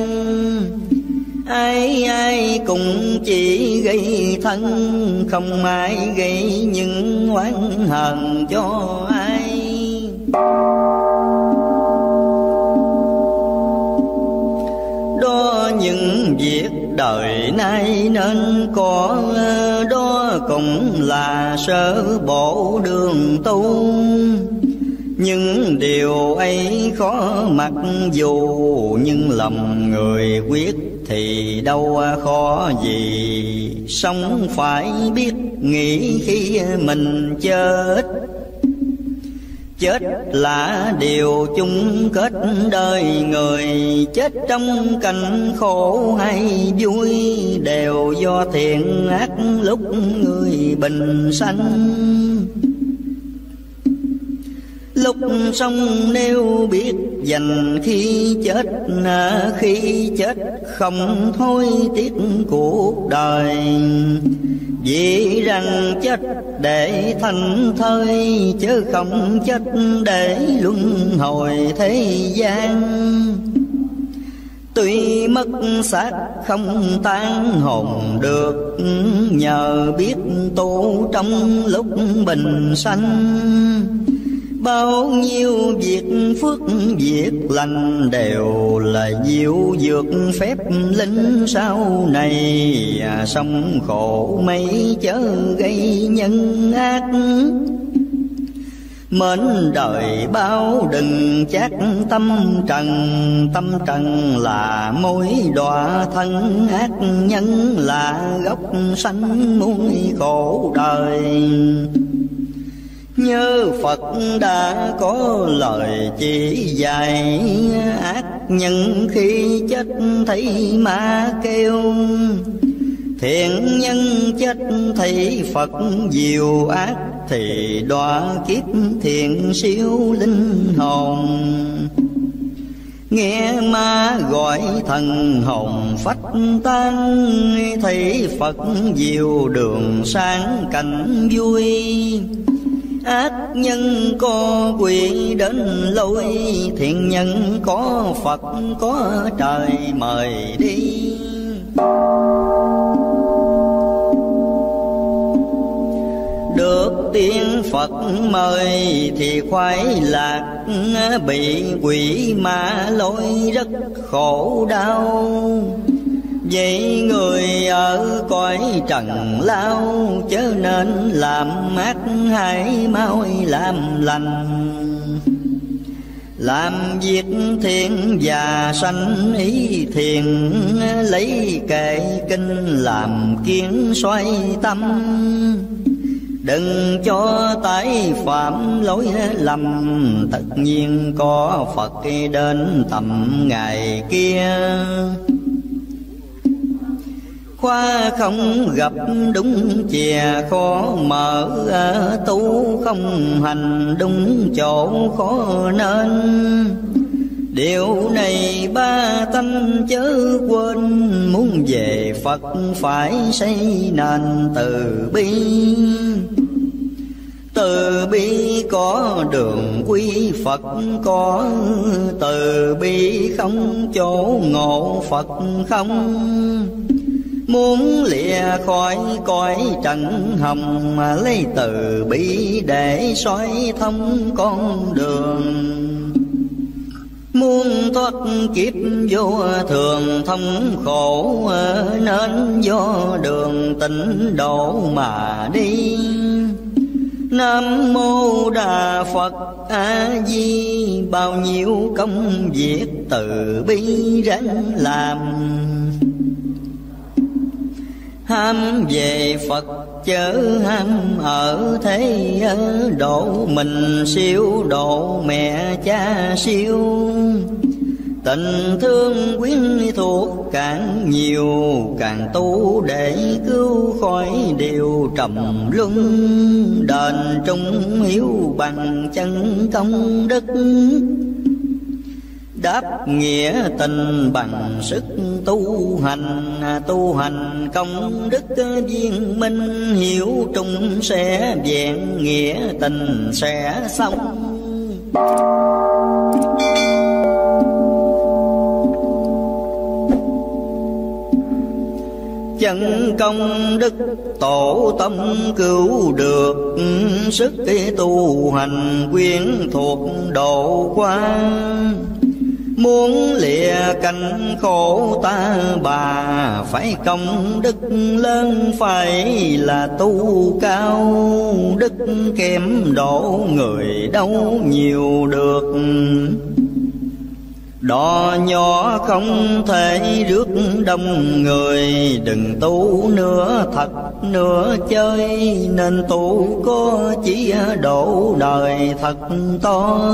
Ai ai cũng chỉ gây thân, không ai gây những oán hờn cho ai. Đó những việc đời nay nên có, đó cũng là sơ bộ đường tu. Những điều ấy khó mặc dù, nhưng lòng người quyết thì đâu khó gì. Sống phải biết nghĩ khi mình chết, chết là điều chung kết đời người. Chết trong cảnh khổ hay vui, đều do thiện ác lúc người bình sanh. Lúc sống nếu biết dành khi chết, khi chết không hối tiếc cuộc đời. Vì rằng chết để thành thơi, chứ không chết để luân hồi thế gian. Tuy mất xác không tan hồn được, nhờ biết tu trong lúc bình sanh. Bao nhiêu việc phước việc lành, đều là diệu dược phép linh sau này. Sống khổ mấy chớ gây nhân ác, mến đời bao đừng chát tâm trần. Tâm trần là mối đọa thân ác nhân, là gốc sanh muôn khổ đời. Nhớ Phật đã có lời chỉ dạy, ác nhân khi chết thấy ma kêu. Thiện nhân chết thấy Phật diệu, ác thì đọa kiếp thiện siêu linh hồn. Nghe ma gọi thần hồn phách tan, thấy Phật diệu đường sáng cảnh vui. Ác nhân có quỷ đến lối, thiện nhân có Phật có trời mời đi. Được tiếng Phật mời thì khoái lạc, bị quỷ ma lôi rất khổ đau. Vậy người ở cõi trần lao, chớ nên làm ác hãy mau làm lành. Làm việc thiện và sanh ý thiện, lấy kệ kinh làm kiến xoay tâm. Đừng cho tái phạm lỗi lầm, tất nhiên có Phật đến tầm ngày kia. Khóa không gặp đúng chìa khó mở, tu không hành đúng chỗ khó nên. Điều này ba tánh chớ quên, muốn về Phật phải xây nền từ bi. Từ bi có đường quy Phật có, từ bi không chỗ ngộ Phật không. Muốn lìa khỏi cõi trần hồng, lấy từ bi để soi thông con đường. Muốn thoát kiếp vô thường thống khổ, nên do đường tịnh độ mà đi. Nam Mô Đà Phật A Di, bao nhiêu công việc từ bi ráng làm. Ham về Phật chớ ham ở thế, độ mình siêu độ mẹ cha siêu. Tình thương quyến thuộc càng nhiều, càng tu để cứu khỏi điều trầm luân. Đền trung hiếu bằng chân công đức, đáp nghĩa tình bằng sức tu hành. Tu hành công đức viên minh, hiểu trung sẽ vẹn nghĩa tình sẽ xong. Chân công đức tổ tâm cứu được, sức tu hành quyến thuộc độ quang. Muốn lìa cảnh khổ ta bà, phải công đức lớn phải là tu cao. Đức kém đổ người đâu nhiều được, đò nhỏ không thể rước đông người. Đừng tu nửa thật nửa chơi, nên tu có chỉ độ đời thật to.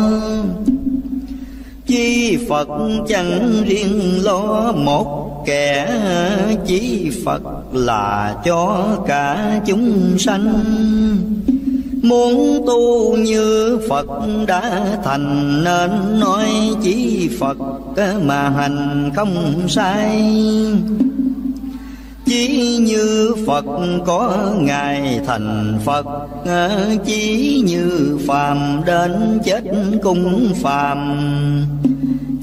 Chí Phật chẳng riêng lo một kẻ, chí Phật là cho cả chúng sanh. Muốn tu như Phật đã thành, nên nói chí Phật mà hành không sai. Chí như Phật có ngày thành Phật, chí như phàm đến chết cũng phàm.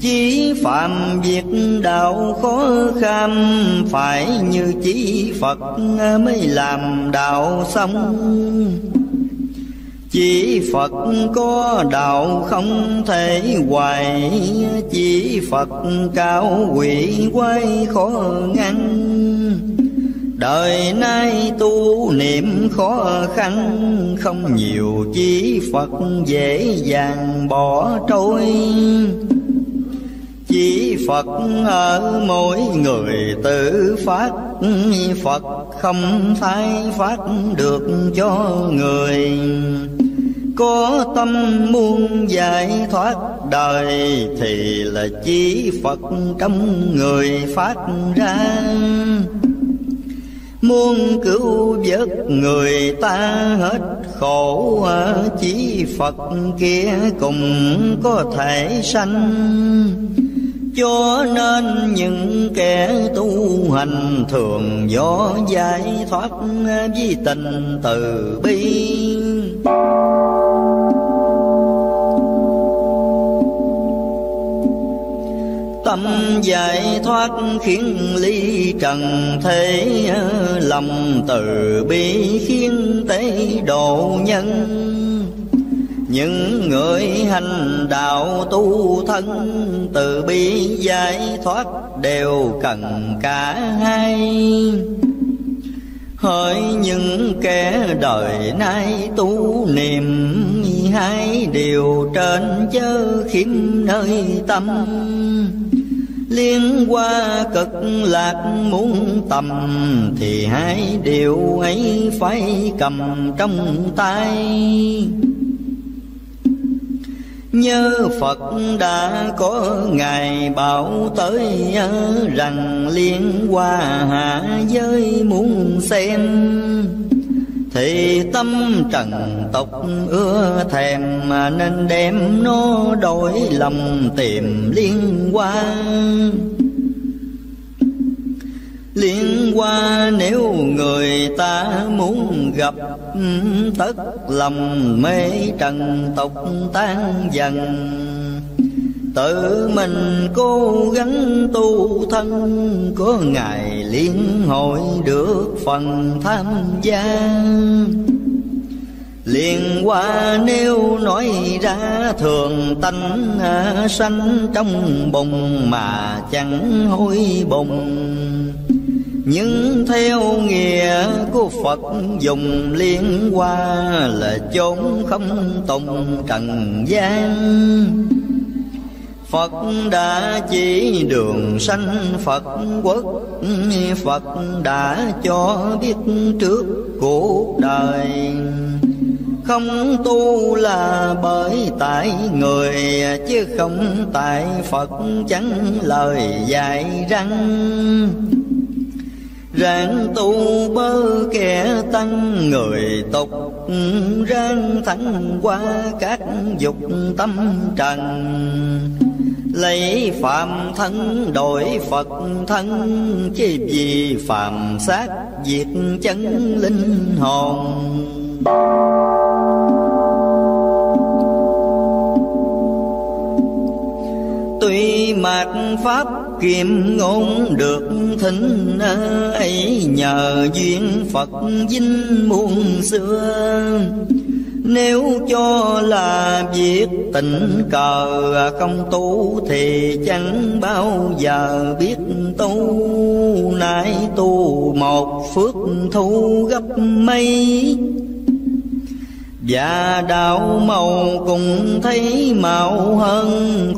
Chí phàm việc đạo khó khăn, phải như chí Phật mới làm đạo xong. Chỉ Phật có đạo không thể hoài, chỉ Phật cao quỷ quay khó ngăn. Đời nay tu niệm khó khăn, không nhiều chỉ Phật dễ dàng bỏ trôi. Chỉ Phật ở mỗi người tự phát, Phật không thay phát được cho người. Có tâm muốn giải thoát đời, thì là chỉ Phật trong người phát ra. Muốn cứu vớt người ta hết khổ, chỉ Phật kia cùng có thể sanh. Cho nên những kẻ tu hành thường do giải thoát với tình từ bi. Tâm giải thoát khiến ly trần thế, lòng từ bi khiến tế độ nhân. Những người hành đạo tu thân, từ bi giải thoát đều cần cả hai. Hỡi những kẻ đời nay tu niệm, hai điều trên chớ khiêm nơi tâm. Liên qua cực lạc muốn tầm, thì hai điều ấy phải cầm trong tay. Nhớ Phật đã có Ngài bảo tới, rằng liên hoa hạ giới muốn xem. Thì tâm trần tục ưa thèm, mà nên đem nó đổi lòng tìm liên hoa. Liên hoa nếu người ta muốn gặp, tất lòng mê trần tục tan dần. Tự mình cố gắng tu thân, có ngày liên hội được phần tham gia. Liên hoa nếu nói ra thường tánh, sanh trong bụng mà chẳng hối bụng. Nhưng theo nghĩa của Phật dùng liên hoa, là chốn không tùng trần gian. Phật đã chỉ đường sanh Phật quốc, Phật đã cho biết trước cuộc đời. Không tu là bởi tại người, chứ không tại Phật chẳng lời dạy răng. Ráng tu bớ kẻ tăng người tục, ráng thắng qua các dục tâm trần. Lấy phàm thân đổi Phật thân, chứ vì phàm xác diệt chân linh hồn. Tuy mạt pháp kiệm ngôn được thính, ấy nhờ duyên Phật dính muôn xưa. Nếu cho là việc tình cờ, không tu thì chẳng bao giờ biết tu. Nãy tu một phước thu gấp mấy, và đạo màu cùng thấy màu hơn.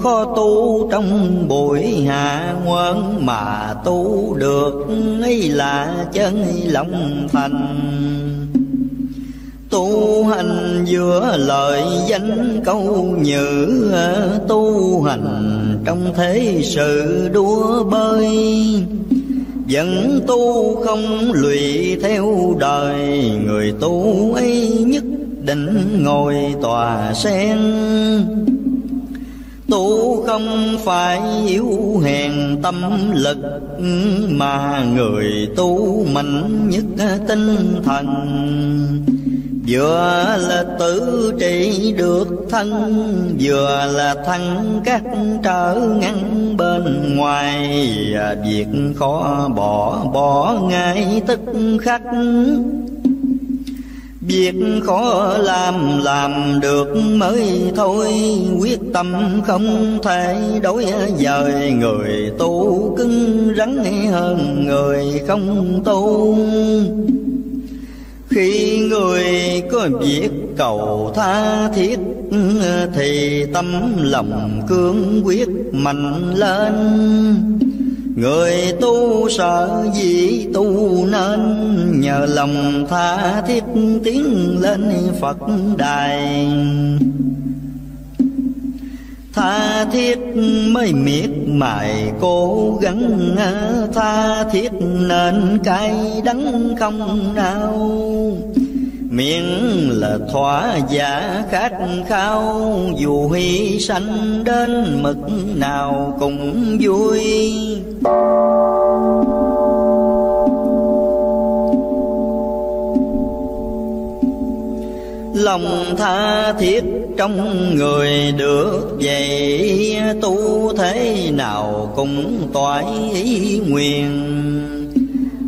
Khó tu trong buổi hạ ngoan, mà tu được ấy là chân lòng thành. Tu hành giữa lời danh câu nhữ, tu hành trong thế sự đua bơi. Vẫn tu không lụy theo đời, người tu ấy nhất định ngồi tòa sen. Tu không phải yếu hèn tâm lực, mà người tu mạnh nhất tinh thần. Vừa là tự trị được thân, vừa là thăng các trở ngăn bên ngoài. Việc khó bỏ bỏ ngay tức khắc, việc khó làm làm được mới thôi. Quyết tâm không thể đổi dời, người tu cứng rắn hơn người không tu. Khi người có việc cầu tha thiết, thì tâm lòng cương quyết mạnh lên. Người tu sợ gì tu nên, nhờ lòng tha thiết tiến lên Phật đài. Tha thiết mới miệt mài cố gắng, tha thiết nên cay đắng không nào. miễn là thỏa giả khát khao, dù hy sanh đến mực nào cũng vui. Lòng tha thiết trong người được vậy, tu thế nào cũng toại ý nguyện.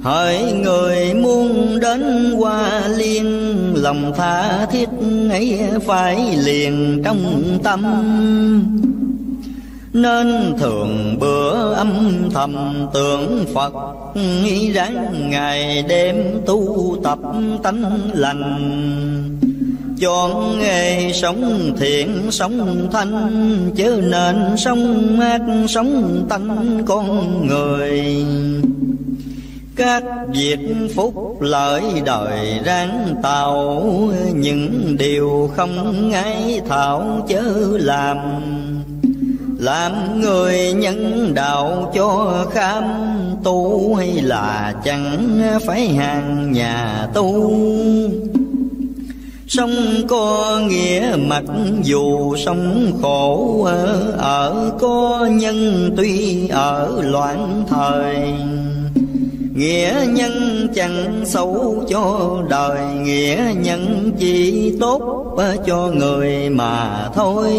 Hỡi người muốn đến Hoa Liên, lòng tha thiết ấy phải liền trong tâm. Nên thường bữa âm thầm tưởng Phật, ráng ngày đêm tu tập tánh lành. Chọn nghề sống thiện sống thanh, chứ nên sống ác sống tánh con người. Các việc phúc lợi đời ráng tạo, những điều không ngái thảo chớ làm. Làm người nhân đạo cho kham, tu hay là chẳng phải hàng nhà tu. Sống có nghĩa mặc dù sống khổ, ở, ở có nhân tuy ở loạn thời. Nghĩa nhân chẳng xấu cho đời, nghĩa nhân chỉ tốt cho người mà thôi.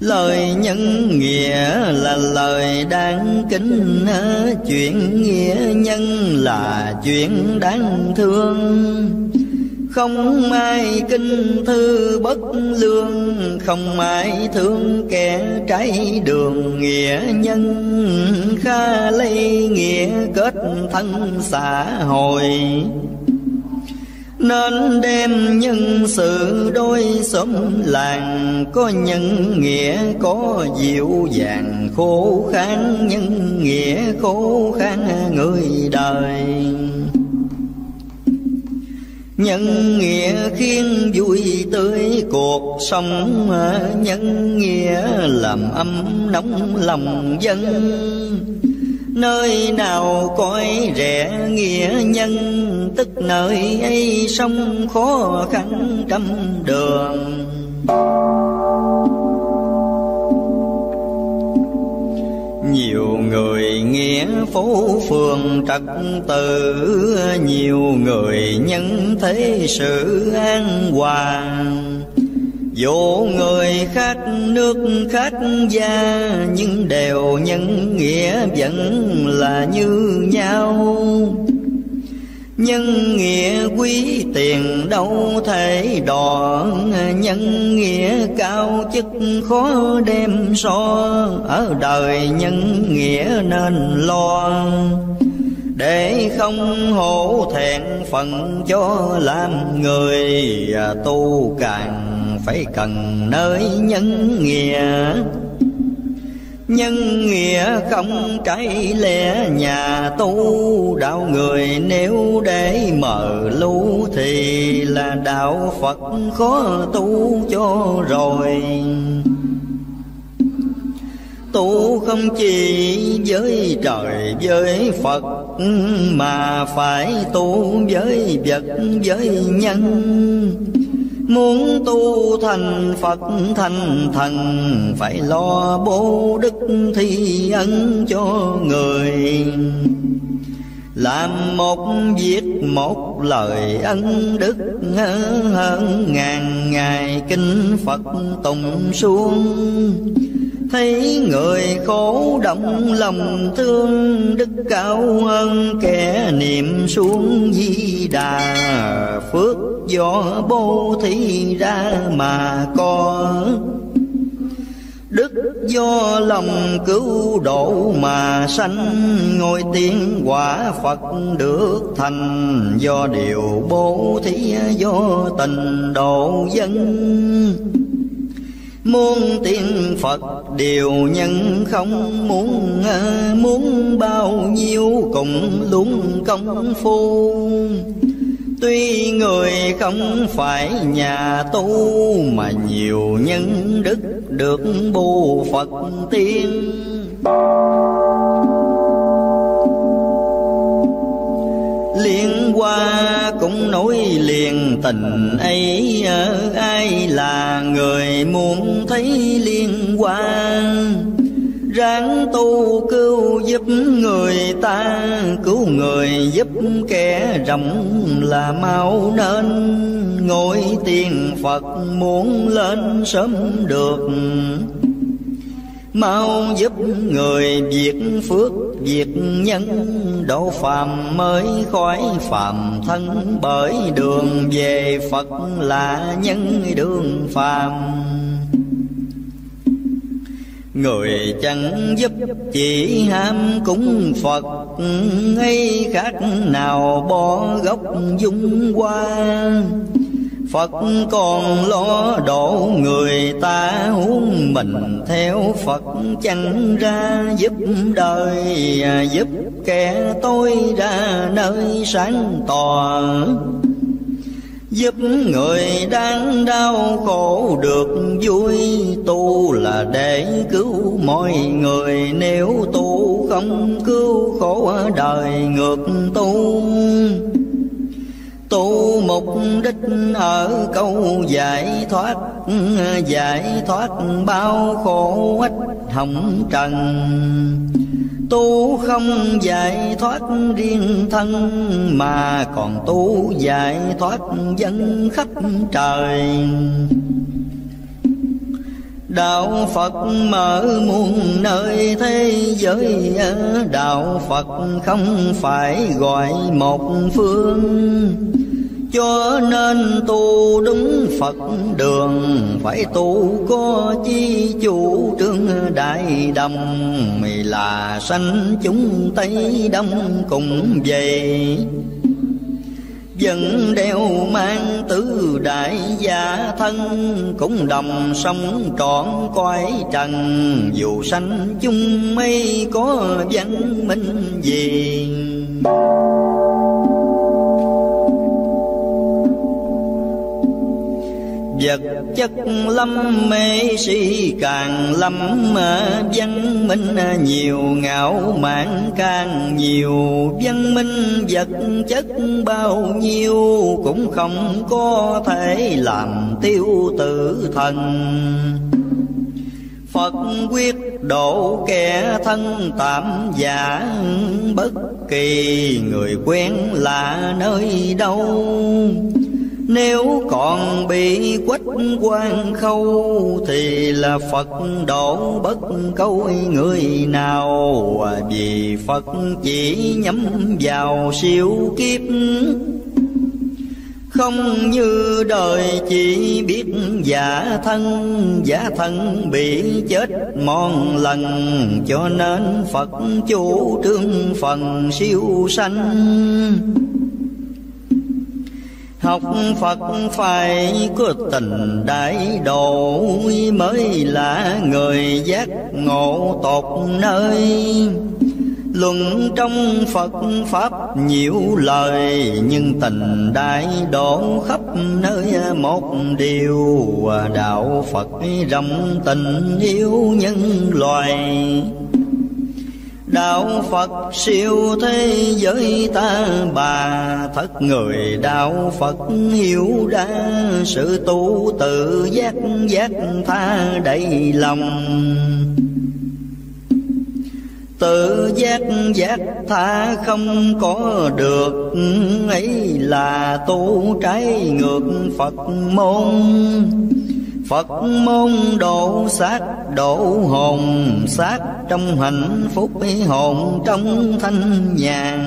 Lời nhân nghĩa là lời đáng kính, chuyện nghĩa nhân là chuyện đáng thương. Không ai kinh thư bất lương, không ai thương kẻ trái đường. Nghĩa nhân kha lây nghĩa kết thân xã hội, nên đem nhân sự đôi xóm làng. Có nhân nghĩa có dịu dàng khô khan, nhân nghĩa khô khan người đời. Nhân nghĩa khiến vui tươi cuộc sống, nhân nghĩa làm ấm nóng lòng dân. Nơi nào coi rẻ nghĩa nhân, tức nơi ấy sống khó khăn trăm đường. Nhiều người nghĩa phố phường trật tự, nhiều người nhân thế sự an hoàng. Dù người khác nước khác gia, nhưng đều nhân nghĩa vẫn là như nhau. Nhân nghĩa quý tiền đâu thể đo, nhân nghĩa cao chức khó đem so. Ở đời nhân nghĩa nên lo, để không hổ thẹn phận cho làm người. Tu càng phải cần nơi nhân nghĩa. Nhân nghĩa không trái lẽ nhà tu, đạo người nếu để mờ lu thì là đạo Phật khó tu cho rồi. Tu không chỉ với trời với Phật, mà phải tu với vật với nhân. Muốn tu thành Phật thành thần, phải lo bố đức thi ân cho người. Làm một việc một lời ân đức, hơn ngàn ngày kinh Phật tụng xuống. Thấy người khổ động lòng thương, đức cao hơn kẻ niệm xuống Di Đà. Phước do bố thí ra mà có, đức do lòng cứu độ mà sanh. Ngôi tiếng quả Phật được thành, do điều bố thí do tình độ dân. Muốn tiếng Phật điều nhân không muốn, muốn bao nhiêu cũng đúng công phu. Tuy người không phải nhà tu, mà nhiều nhân đức được bù Phật tiên. Liên qua cũng nối liền tình ấy. Ai là người muốn thấy liên quan? Ráng tu cứu giúp người ta, cứu người giúp kẻ rộng là mau nên. Ngôi tiền Phật muốn lên sớm được, mau giúp người việc phước việc nhân. Độ phàm mới khỏi phàm thân, bởi đường về Phật là nhân đường phàm. Người chẳng giúp chỉ ham cúng Phật, hay khác nào bỏ gốc dung hoa. Phật còn lo độ người ta, huống mình theo Phật chẳng ra giúp đời. Giúp kẻ tôi ra nơi sáng tỏ, giúp người đang đau khổ được vui. Tu là để cứu mọi người, nếu tu không cứu khổ đời ngược tu. Tu mục đích ở câu giải thoát, giải thoát bao khổ ách hồng trần. Tu không giải thoát riêng thân, mà còn tu giải thoát dân khắp trời. Đạo Phật mở muôn nơi thế giới, đạo Phật không phải gọi một phương. Cho nên tu đúng Phật đường, phải tu có chi chủ trương đại đồng. Mày là sanh chúng Tây Đông cùng vậy, vẫn đeo mang tứ đại gia thân. Cũng đồng sống trọn cõi trần, dù sanh chung mấy có văn minh gì. Vật chất lâm mê si càng lâm, văn minh nhiều ngạo mạn càng nhiều. Văn minh vật chất bao nhiêu, cũng không có thể làm tiêu tử thần. Phật quyết độ kẻ thân tạm giả, bất kỳ người quen là nơi đâu. Nếu còn bị quách quan khâu, thì là Phật độ bất câu người nào. Vì Phật chỉ nhắm vào siêu kiếp, không như đời chỉ biết giả thân. Giả thân bị chết mòn lần, cho nên Phật chủ trương phần siêu sanh. Học Phật phải có tình đại độ, mới là người giác ngộ tột nơi. Luận trong Phật Pháp nhiều lời, nhưng tình đại độ khắp nơi một điều. Đạo Phật rộng tình yêu nhân loài, đạo Phật siêu thế giới ta bà. Thật người đạo Phật hiểu đã, sự tu tự giác giác tha đầy lòng. Tự giác giác tha không có được, ấy là tu trái ngược Phật môn. Phật môn độ xác độ hồn, xác trong hạnh phúc, hồn trong thanh nhàn.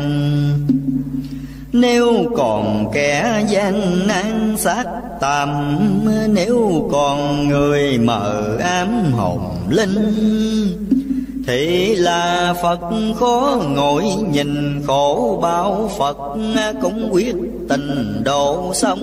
Nếu còn kẻ gian nan xác tạm, nếu còn người mờ ám hồn linh. Thì là Phật khó ngồi nhìn khổ bao, Phật cũng quyết tình độ sống.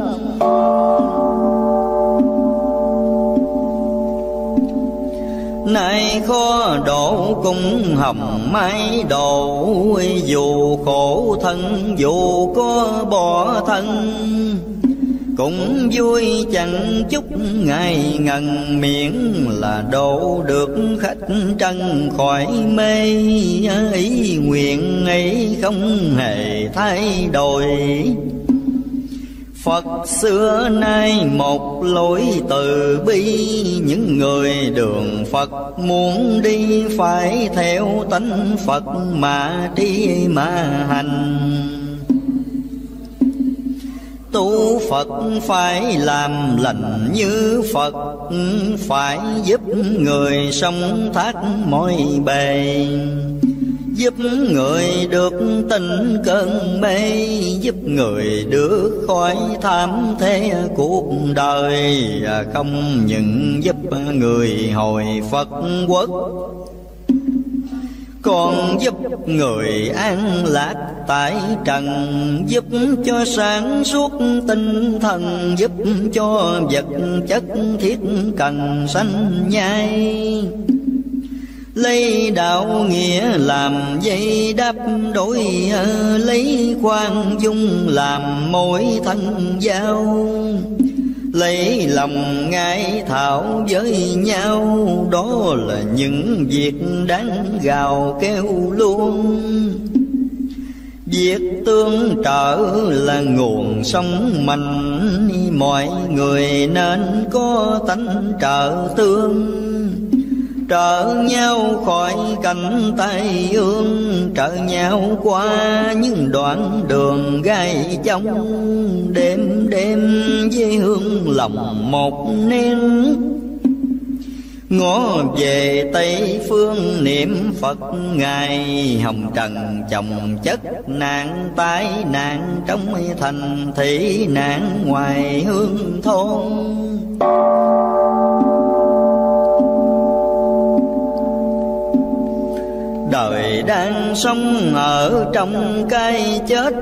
Nay khó độ cũng hầm mái độ, dù khổ thân dù có bỏ thân. Cũng vui chẳng chút ngày ngần, miễn là độ được khách trần khỏi mê. Ý nguyện ấy không hề thay đổi, Phật xưa nay một lối từ bi, những người đường Phật muốn đi phải theo tánh Phật mà đi mà hành. Tu Phật phải làm lành như Phật, phải giúp người sống thác mọi bề, giúp người được tình cơn mê, giúp người được khỏi tham thế cuộc đời, không những giúp người hồi Phật quốc, còn giúp người an lạc tại trần, giúp cho sáng suốt tinh thần, giúp cho vật chất thiết cần sanh nhai. Lấy đạo nghĩa làm dây đáp đối, lấy khoan dung làm mối thân giao, lấy lòng ngái thảo với nhau, đó là những việc đáng gào kêu luôn. Việc tương trợ là nguồn sống mạnh, mọi người nên có tánh trợ tương, trợ nhau khỏi cảnh tai ương, trợ nhau qua những đoạn đường gai chóng. Đêm đêm với hương lòng một nén, ngó về Tây phương niệm Phật ngài. Hồng trần chồng chất nạn tai nạn, trong thành thị nạn ngoài hương thôn. Đời đang sống ở trong cái chết,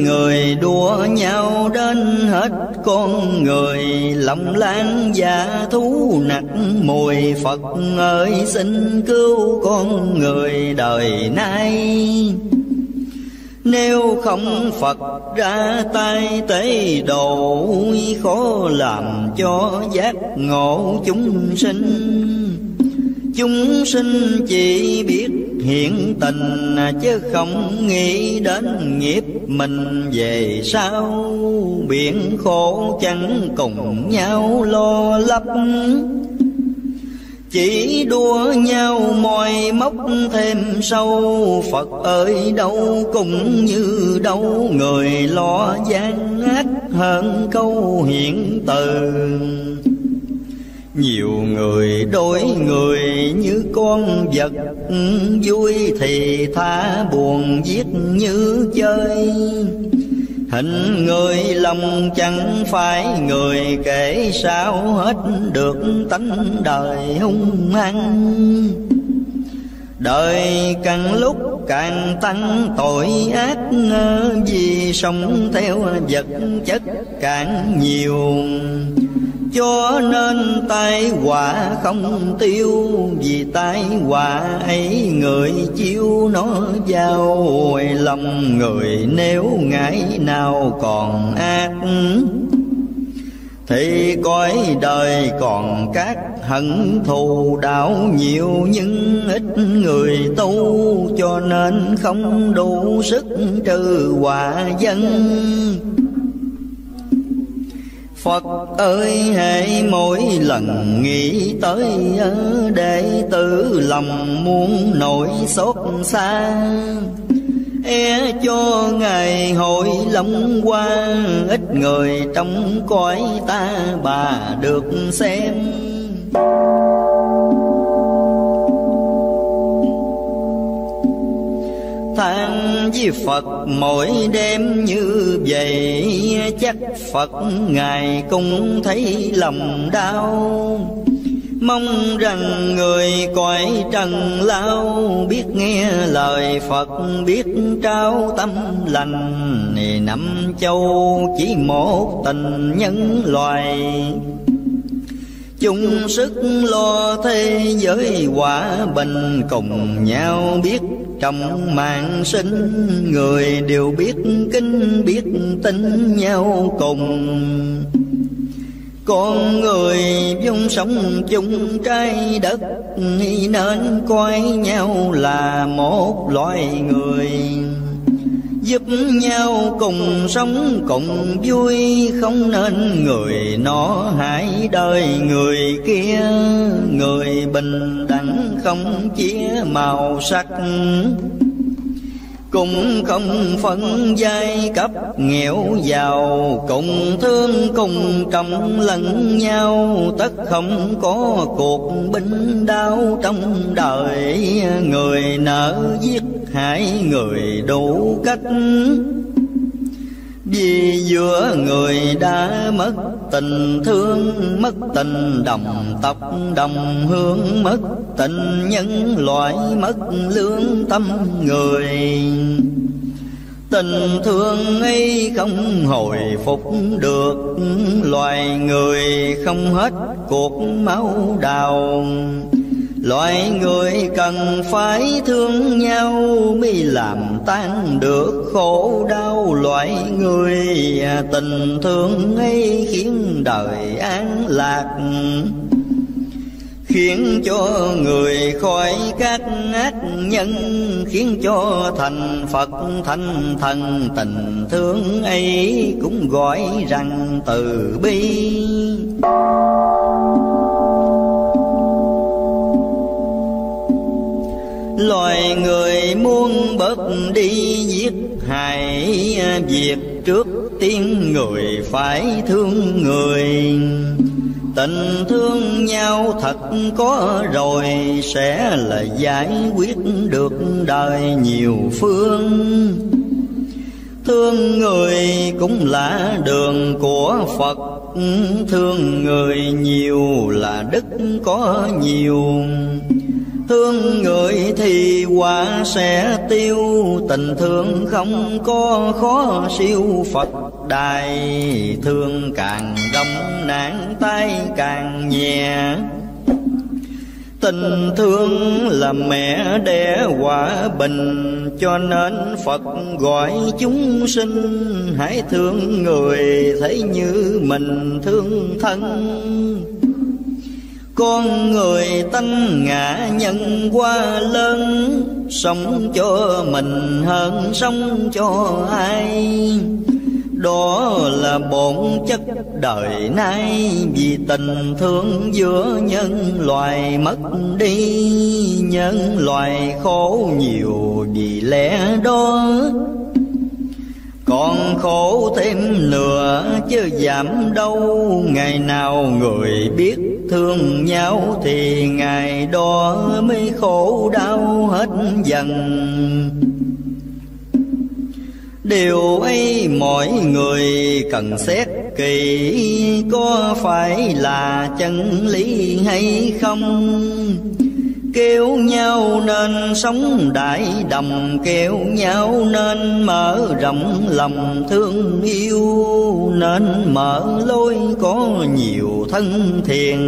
người đua nhau đến hết con người. Lòng lang dạ thú nặng mùi, Phật ơi xin cứu con người đời nay. Nếu không Phật ra tay tế độ, khó làm cho giác ngộ chúng sinh. Chúng sinh chỉ biết hiện tình, chứ không nghĩ đến nghiệp mình về sau. Biển khổ chẳng cùng nhau lo lấp, chỉ đua nhau moi móc thêm sâu. Phật ơi đâu cũng như đâu, người lo gian ác hơn câu hiện từ. Nhiều người đối người như con vật, vui thì tha buồn giết như chơi. Hình người lòng chẳng phải người, kể sao hết được tánh đời hung hăng. Đời càng lúc càng tăng tội ác, vì sống theo vật chất càng nhiều. Cho nên tai họa không tiêu, vì tai họa ấy người chiêu nó vào lòng người. Nếu ngày nào còn ác, thì cõi đời còn các hận thù đảo nhiều, nhưng ít người tu, cho nên không đủ sức trừ họa dân. Phật ơi hãy mỗi lần nghĩ tới, đệ tử lòng muốn nổi xót xa. E cho ngày hội lòng qua, ít người trong cõi ta bà được xem. Than với Phật mỗi đêm như vậy, chắc Phật ngài cũng thấy lòng đau. Mong rằng người cõi trần lao, biết nghe lời Phật biết trao tâm lành. Năm châu chỉ một tình nhân loài, chung sức lo thế giới hòa bình. Cùng nhau biết trong mạng sinh, người đều biết kính biết tin nhau cùng. Con người vốn sống chung trái đất, nên coi nhau là một loài người. giúp nhau cùng sống cùng vui, không nên người nó hại đời người kia. Người bình đẳng không chia màu sắc, cũng không phân giai cấp nghèo giàu, cùng thương cùng trọng lẫn nhau, tất không có cuộc binh đao trong đời. Người nợ giết hại người đủ cách, vì giữa người đã mất tình thương, mất tình đồng tộc đồng hương, mất tình nhân loại, mất lương tâm người. Tình thương ấy không hồi phục được, loài người không hết cuộc máu đào. Loại người cần phải thương nhau mới làm tan được khổ đau loại người. Tình thương ấy khiến đời an lạc, khiến cho người khỏi các ác nhân, khiến cho thành Phật thành thần. Tình thương ấy cũng gọi rằng từ bi. Loài người muốn bớt đi giết hại, việc trước tiên người phải thương người. Tình thương nhau thật có rồi, sẽ là giải quyết được đời nhiều phương. Thương người cũng là đường của Phật, thương người nhiều là đức có nhiều. Thương người thì quả sẽ tiêu, tình thương không có khó siêu Phật đài. Thương càng đông nạn tay càng nhẹ, tình thương là mẹ đẻ hòa bình. Cho nên Phật gọi chúng sinh hãy thương người, thấy như mình thương thân. Con người tánh ngã nhân quá lớn, sống cho mình hơn sống cho ai. Đó là bổn chất đời nay, vì tình thương giữa nhân loài mất đi. Nhân loài khổ nhiều vì lẽ đó, còn khổ thêm nữa chứ giảm đâu. Ngày nào người biết thương nhau thì ngày đó mới khổ đau hết dần. Điều ấy mỗi người cần xét kỹ, có phải là chân lý hay không. Kêu nhau nên sống đại đồng, kêu nhau nên mở rộng lòng thương yêu, nên mở lối có nhiều thân thiện.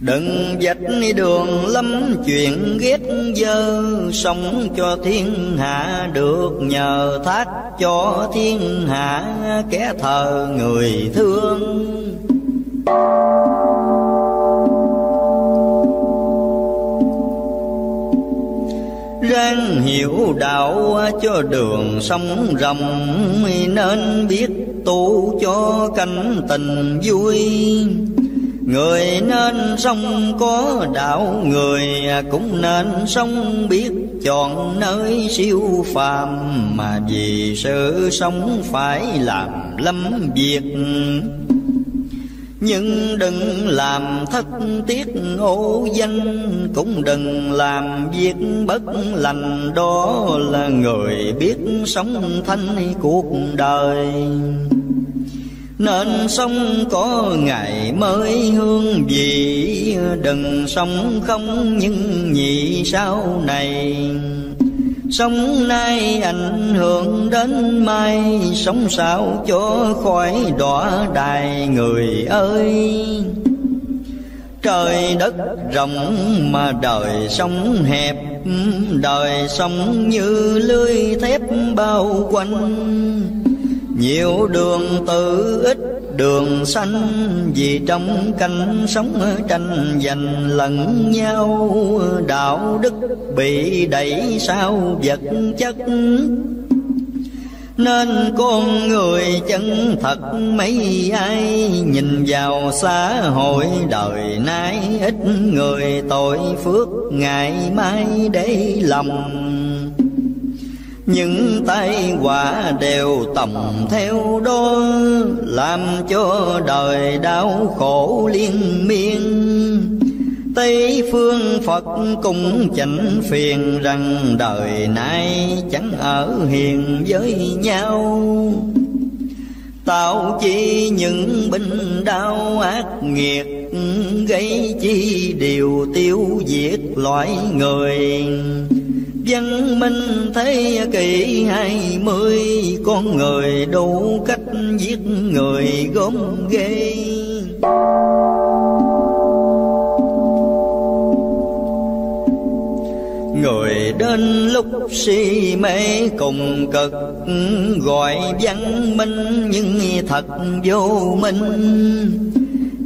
Đừng vạch đường lắm chuyện ghét dơ, sống cho thiên hạ được nhờ, thác cho thiên hạ kẻ thờ người thương. Ráng hiểu đạo cho đường sống rộng, nên biết tu cho cảnh tình vui. Người nên sống có đạo, người cũng nên sống biết chọn nơi siêu phàm. Mà vì sự sống phải làm lắm việc, nhưng đừng làm thất tiết ô danh. Cũng đừng làm việc bất lành, đó là người biết sống thanh cuộc đời. Nên sống có ngày mới hương vị, đừng sống không những nhị sau này. Sống nay ảnh hưởng đến mai, sống sao cho khỏi đọa đài người ơi. Trời đất rộng mà đời sống hẹp, đời sống như lưới thép bao quanh. Nhiều đường tự ít đường sanh, vì trong canh sống tranh giành lẫn nhau. Đạo đức bị đẩy sao vật chất, nên con người chân thật mấy ai. Nhìn vào xã hội đời nay, ít người tội phước ngày mai để lòng. Những tai họa đều tổng theo đó, làm cho đời đau khổ liên miên. Tây phương Phật cũng chánh phiền rằng, đời nay chẳng ở hiền với nhau. Tạo chi những binh đao ác nghiệt, gây chi điều tiêu diệt loại người. Văn minh thế kỷ hai mươi, con người đủ cách giết người gớm ghê. Người đến lúc si mê cùng cực, gọi văn minh nhưng thật vô minh.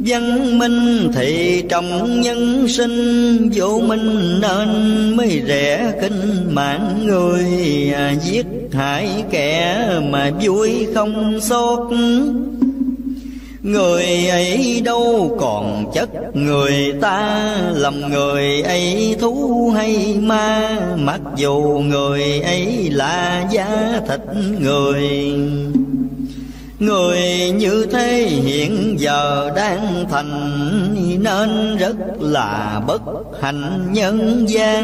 Văn minh thì trong nhân sinh, vô minh nên mới rẻ kinh mạng người. Giết hại kẻ mà vui không xót, người ấy đâu còn chất người ta. Lòng người ấy thú hay ma, mặc dù người ấy là da thịt người. Người như thế hiện giờ đang thành, nên rất là bất hạnh nhân gian.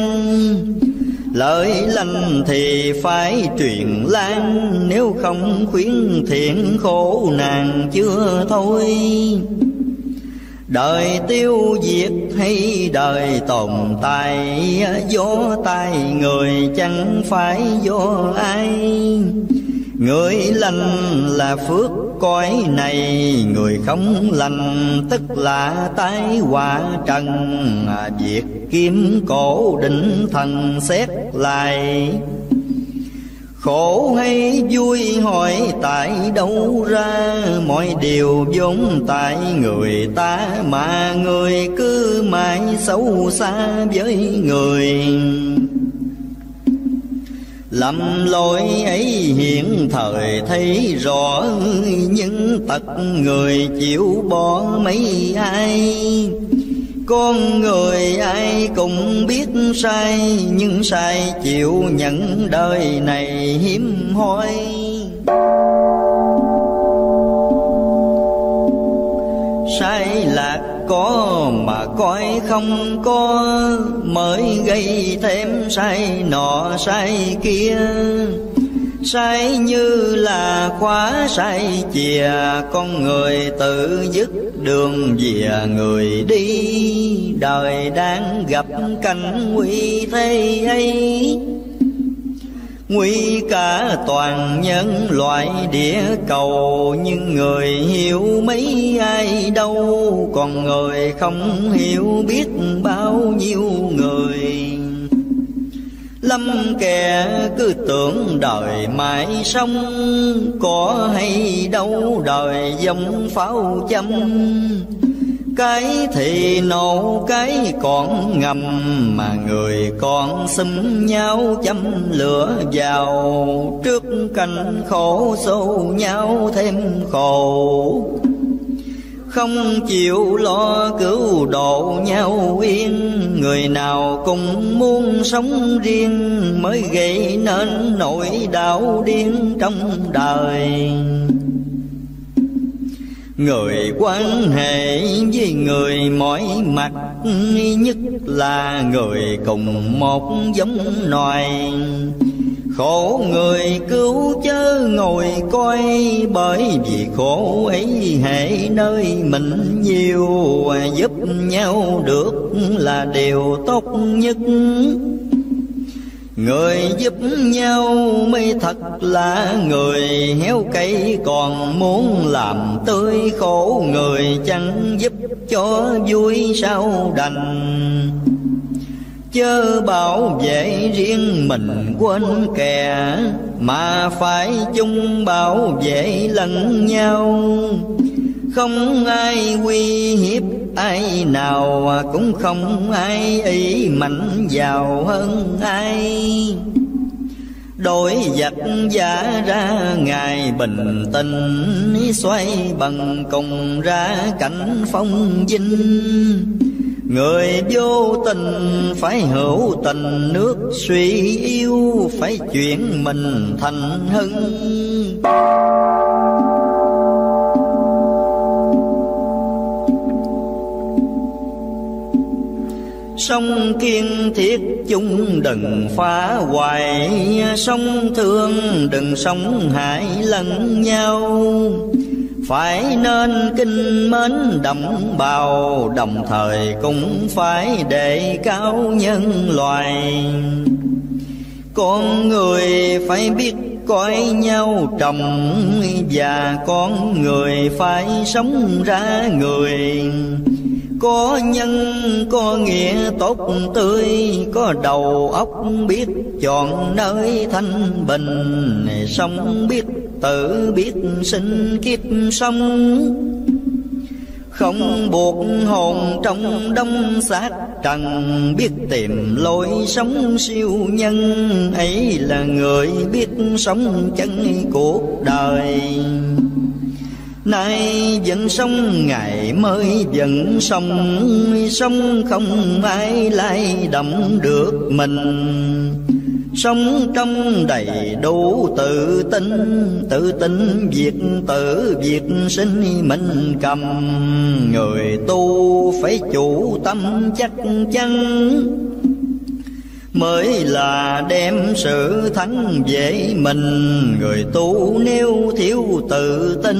Lợi lành thì phải truyền lan, nếu không khuyến thiện khổ nàng chưa thôi. Đời tiêu diệt hay đời tồn tại, do tay người chẳng phải do ai. Người lành là phước cõi này, người không lành tức là tai họa trần. Việc kiếm cổ định thần xét lại, khổ hay vui hỏi tại đâu ra. Mọi điều vốn tại người ta, mà người cứ mãi xấu xa với người. Lầm lỗi ấy hiện thời thấy rõ, nhưng tật người chịu bỏ mấy ai. Con người ai cũng biết sai, nhưng sai chịu nhận đời này hiếm hoi. Sai lạc có mà coi không có, mới gây thêm sai nọ sai kia. Sai như là khóa sai chìa, con người tự dứt đường về người đi. Đời đang gặp cảnh nguy thế ấy, nguy cả toàn nhân loại địa cầu. Nhưng người hiểu mấy ai đâu, còn người không hiểu biết bao nhiêu người. Lâm kẻ cứ tưởng đời mãi sống, có hay đâu đời giống pháo châm. Cái thì nổ cái còn ngầm, mà người còn xúm nhau châm lửa vào. Trước cảnh khổ xô nhau thêm khổ, không chịu lo cứu độ nhau yên. Người nào cũng muốn sống riêng, mới gây nên nỗi đau điên trong đời. Người quan hệ với người mỏi mặt, nhất là người cùng một giống nòi. Khổ người cứu chớ ngồi coi, bởi vì khổ ấy hễ nơi mình nhiều. Giúp nhau được là điều tốt nhất, người giúp nhau mới thật là người. Héo cây còn muốn làm tươi, khổ người chẳng giúp cho vui sao đành. chớ bảo vệ riêng mình quên kẻ, mà phải chung bảo vệ lẫn nhau. Không ai uy hiếp ai nào, cũng không ai ý mạnh giàu hơn ai. Đổi giặc giả ra ngài bình tĩnh, xoay bằng cùng ra cảnh phong vinh. Người vô tình phải hữu tình, nước suy yếu phải chuyển mình thành hưng. Sống kiên thiết chung đừng phá hoại, sống thương đừng sống hại lẫn nhau. Phải nên kinh mến đồng bào, đồng thời cũng phải đề cao nhân loại. Con người phải biết coi nhau trọng, và con người phải sống ra người. Có nhân có nghĩa tốt tươi, có đầu óc biết chọn nơi thanh bình. Sống biết tự biết sinh kiếp sống, không buộc hồn trong đông xác trần. Biết tìm lối sống siêu nhân, ấy là người biết sống chân cuộc đời. Nay vẫn sống ngày mới vẫn sống, sống không ai lay động được mình. Sống trong đầy đủ tự tin, tự tin việc tử việc sinh mình cầm. Người tu phải chủ tâm chắc chắn, mới là đem sự thắng về mình. Người tu nếu thiếu tự tin,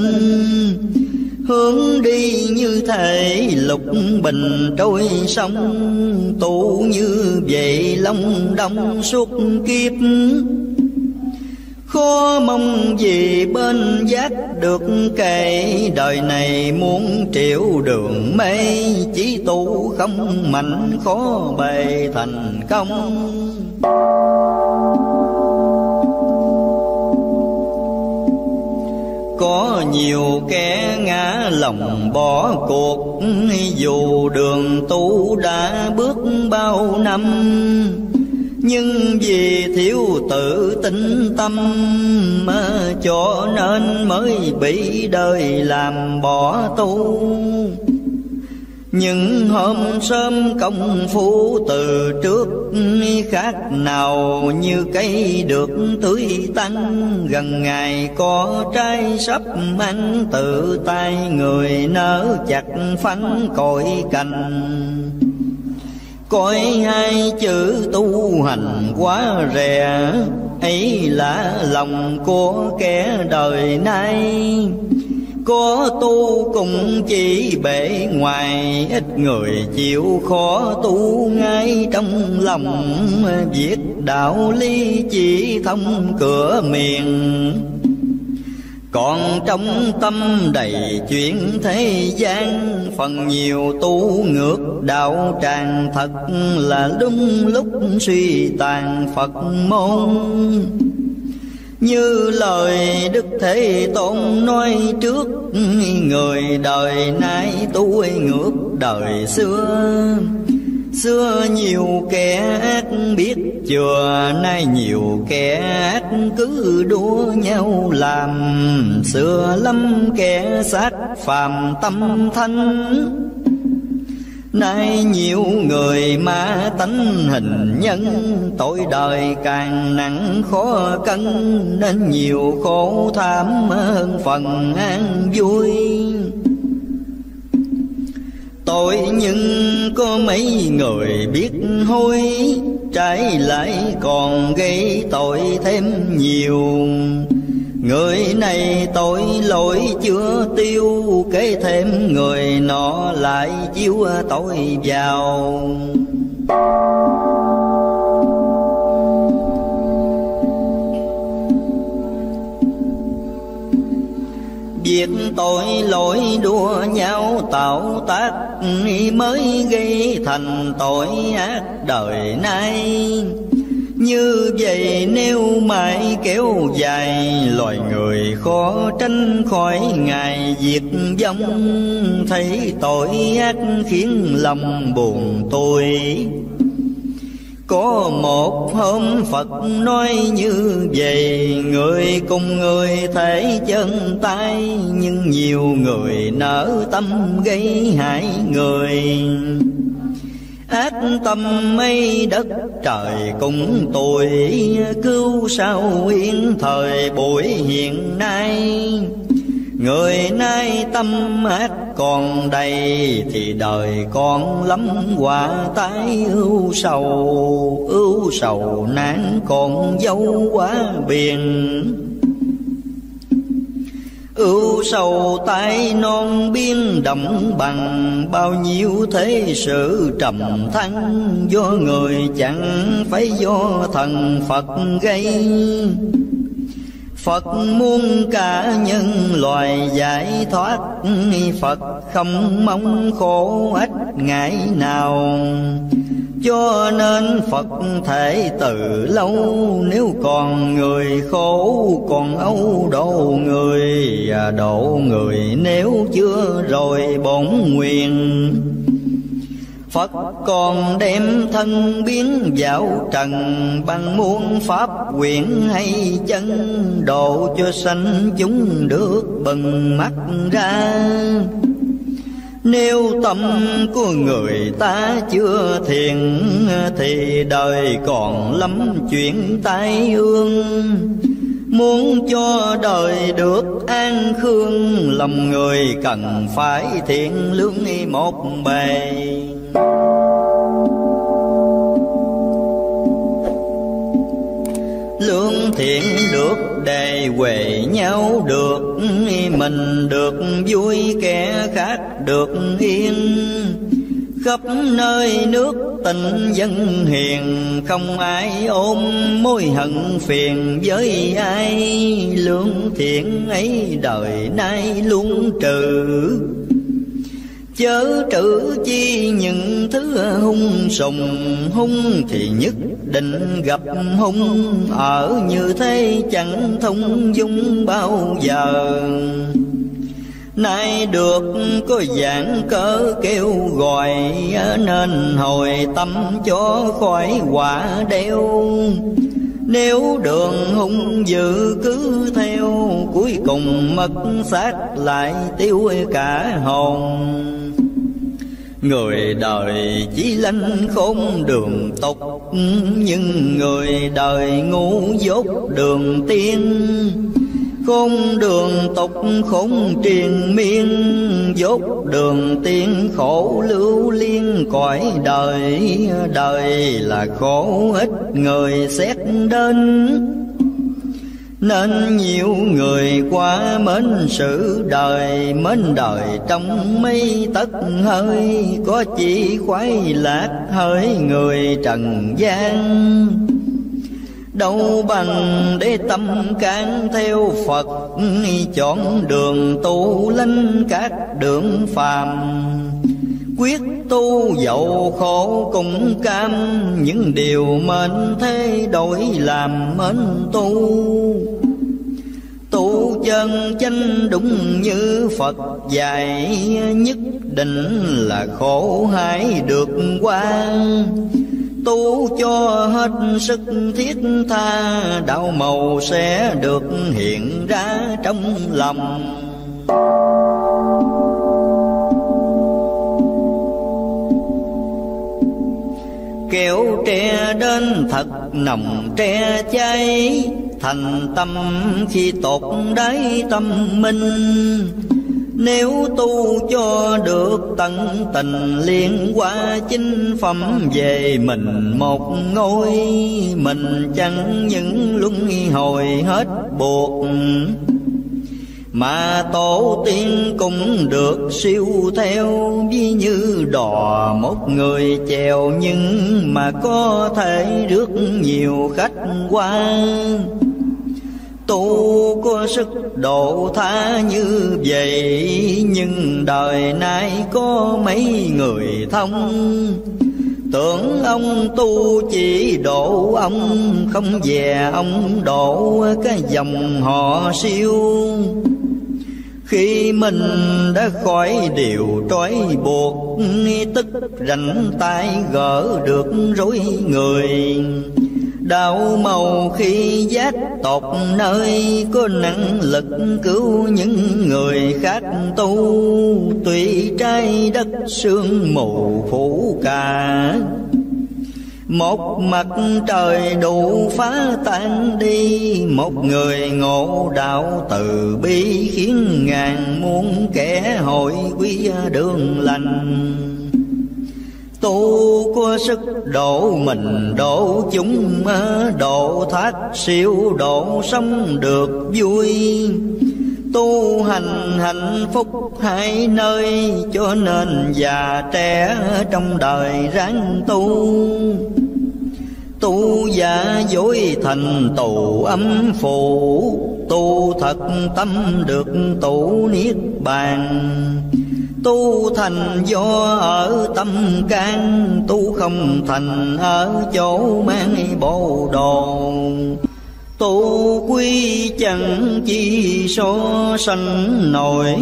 hướng đi như thể lục bình trôi sông. Tu như vậy long đong suốt kiếp, khó mong gì bên giác được kề. Đời này muốn triệu đường mê, chỉ tu không mạnh khó bề thành công. Có nhiều kẻ ngã lòng bỏ cuộc, dù đường tu đã bước bao năm. Nhưng vì thiếu tự tin tâm, cho nên mới bị đời làm bỏ tu. Những hôm sớm công phu từ trước, khác nào như cây được tưới tăng. Gần ngày có trái sắp ăn tự tay, người nỡ chặt phán cội cành. Coi hai chữ tu hành quá rẻ, ấy là lòng của kẻ đời nay. Có tu cũng chỉ bề ngoài, ít người chịu khó tu ngay trong lòng. Viết đạo lý chỉ thông cửa miệng, còn trong tâm đầy chuyện thế gian. Phần nhiều tu ngược đạo tràng, thật là đúng lúc suy tàn Phật môn. Như lời Đức Thế Tôn nói trước, người đời nay tu ngược đời xưa. Xưa nhiều kẻ ác biết chừa, nay nhiều kẻ ác cứ đua nhau làm. Xưa lắm kẻ sát phàm tâm thanh, nay nhiều người ma tánh hình nhân. Tội đời càng nặng khó cân, nên nhiều khổ tham hơn phần an vui. Tội nhưng có mấy người biết hối, trái lại còn gây tội thêm nhiều. Người này tội lỗi chưa tiêu, kể thêm người nọ lại chiếu tội vào. Việc tội lỗi đua nhau tạo tác, mới gây thành tội ác đời nay. Như vậy nếu mãi kéo dài, loài người khó tránh khỏi ngày diệt vong. Thấy tội ác khiến lòng buồn tôi. Có một hôm Phật nói như vậy, người cùng người thể chân tay, nhưng nhiều người nở tâm gây hại người. Ác tâm mây đất trời cũng tội, cứu sao yên thời buổi hiện nay. Người nay tâm ác còn đầy, thì đời còn lắm quả tái ưu sầu. Ưu sầu nán còn dấu quá biển, ưu sầu tai non biên đậm bằng. Bao nhiêu thế sự trầm thắng, do người chẳng phải do thần Phật gây. Phật muốn cả nhân loài giải thoát, Phật không mong khổ ách ngại nào. Cho nên Phật thể từ lâu, nếu còn người khổ còn âu độ người. Độ người nếu chưa rồi bổn nguyện, Phật còn đem thân biến vào trần. Bằng muôn pháp quyển hay chân, độ cho sanh chúng được bừng mắt ra. Nếu tâm của người ta chưa thiện, thì đời còn lắm chuyện tai ương. Muốn cho đời được an khương, lòng người cần phải thiện lương một bề. Lương thiện được đề huề nhau được, mình được vui kẻ khác được yên. Khắp nơi nước tình dân hiền, không ai ôm mối hận phiền với ai. Lương thiện ấy đời nay luôn trừ, chớ trữ chi những thứ hung sùng. Hung thì nhất định gặp hung, ở như thế chẳng thông dung bao giờ. Nay được có giảng cớ kêu gọi, nên hồi tâm cho khỏi quả đeo. Nếu đường hung dữ cứ theo, cuối cùng mất xác lại tiêu cả hồn. Người đời chỉ lanh khôn đường tục, nhưng người đời ngu dốt đường tiên. Khôn đường tục khốn triền miên, dốt đường tiên khổ lưu liên cõi đời. Đời là khổ ít người xét đến, nên nhiều người quá mến sự đời. Mến đời trong mấy tất hơi, có chỉ khoái lạc hỡi người trần gian. Đâu bằng để tâm can theo Phật, chọn đường tu lên các đường phàm. Quyết tu dẫu khổ cũng cam, những điều mến thế đổi làm mến tu. Tu chân chánh đúng như Phật dạy, nhất định là khổ hãi được qua. Tu cho hết sức thiết tha, đạo màu sẽ được hiện ra trong lòng. Kéo tre đến thật nồng tre cháy, thành tâm khi tột đáy tâm minh. Nếu tu cho được tận tình liên qua chính phẩm, về mình một ngôi mình chẳng những luân hồi hết buộc. Mà tổ tiên cũng được siêu theo, ví như đò một người chèo, nhưng mà có thể rước nhiều khách qua. tu có sức độ tha như vậy, nhưng đời nay có mấy người thông. Tưởng ông tu chỉ độ ông, không về ông độ cái dòng họ siêu. Khi mình đã khỏi điều trói buộc, tức rảnh tay gỡ được rối người. Đạo màu khi giác tột nơi, có năng lực cứu những người khác tu. Tuy trái đất sương mù phủ cả, một mặt trời đủ phá tan đi. Một người ngộ đạo từ bi, khiến ngàn muôn kẻ hội quy đường lành. Tu có sức độ mình độ chúng, độ thoát siêu độ sống được vui. Tu hành hạnh phúc hai nơi, cho nên già trẻ trong đời ráng tu. Tu giả dối thành tụ âm phủ, tu thật tâm được tụ niết bàn. Tu thành do ở tâm can, tu không thành ở chỗ mang bộ đồ. Tu quy chẳng chi so sánh nổi,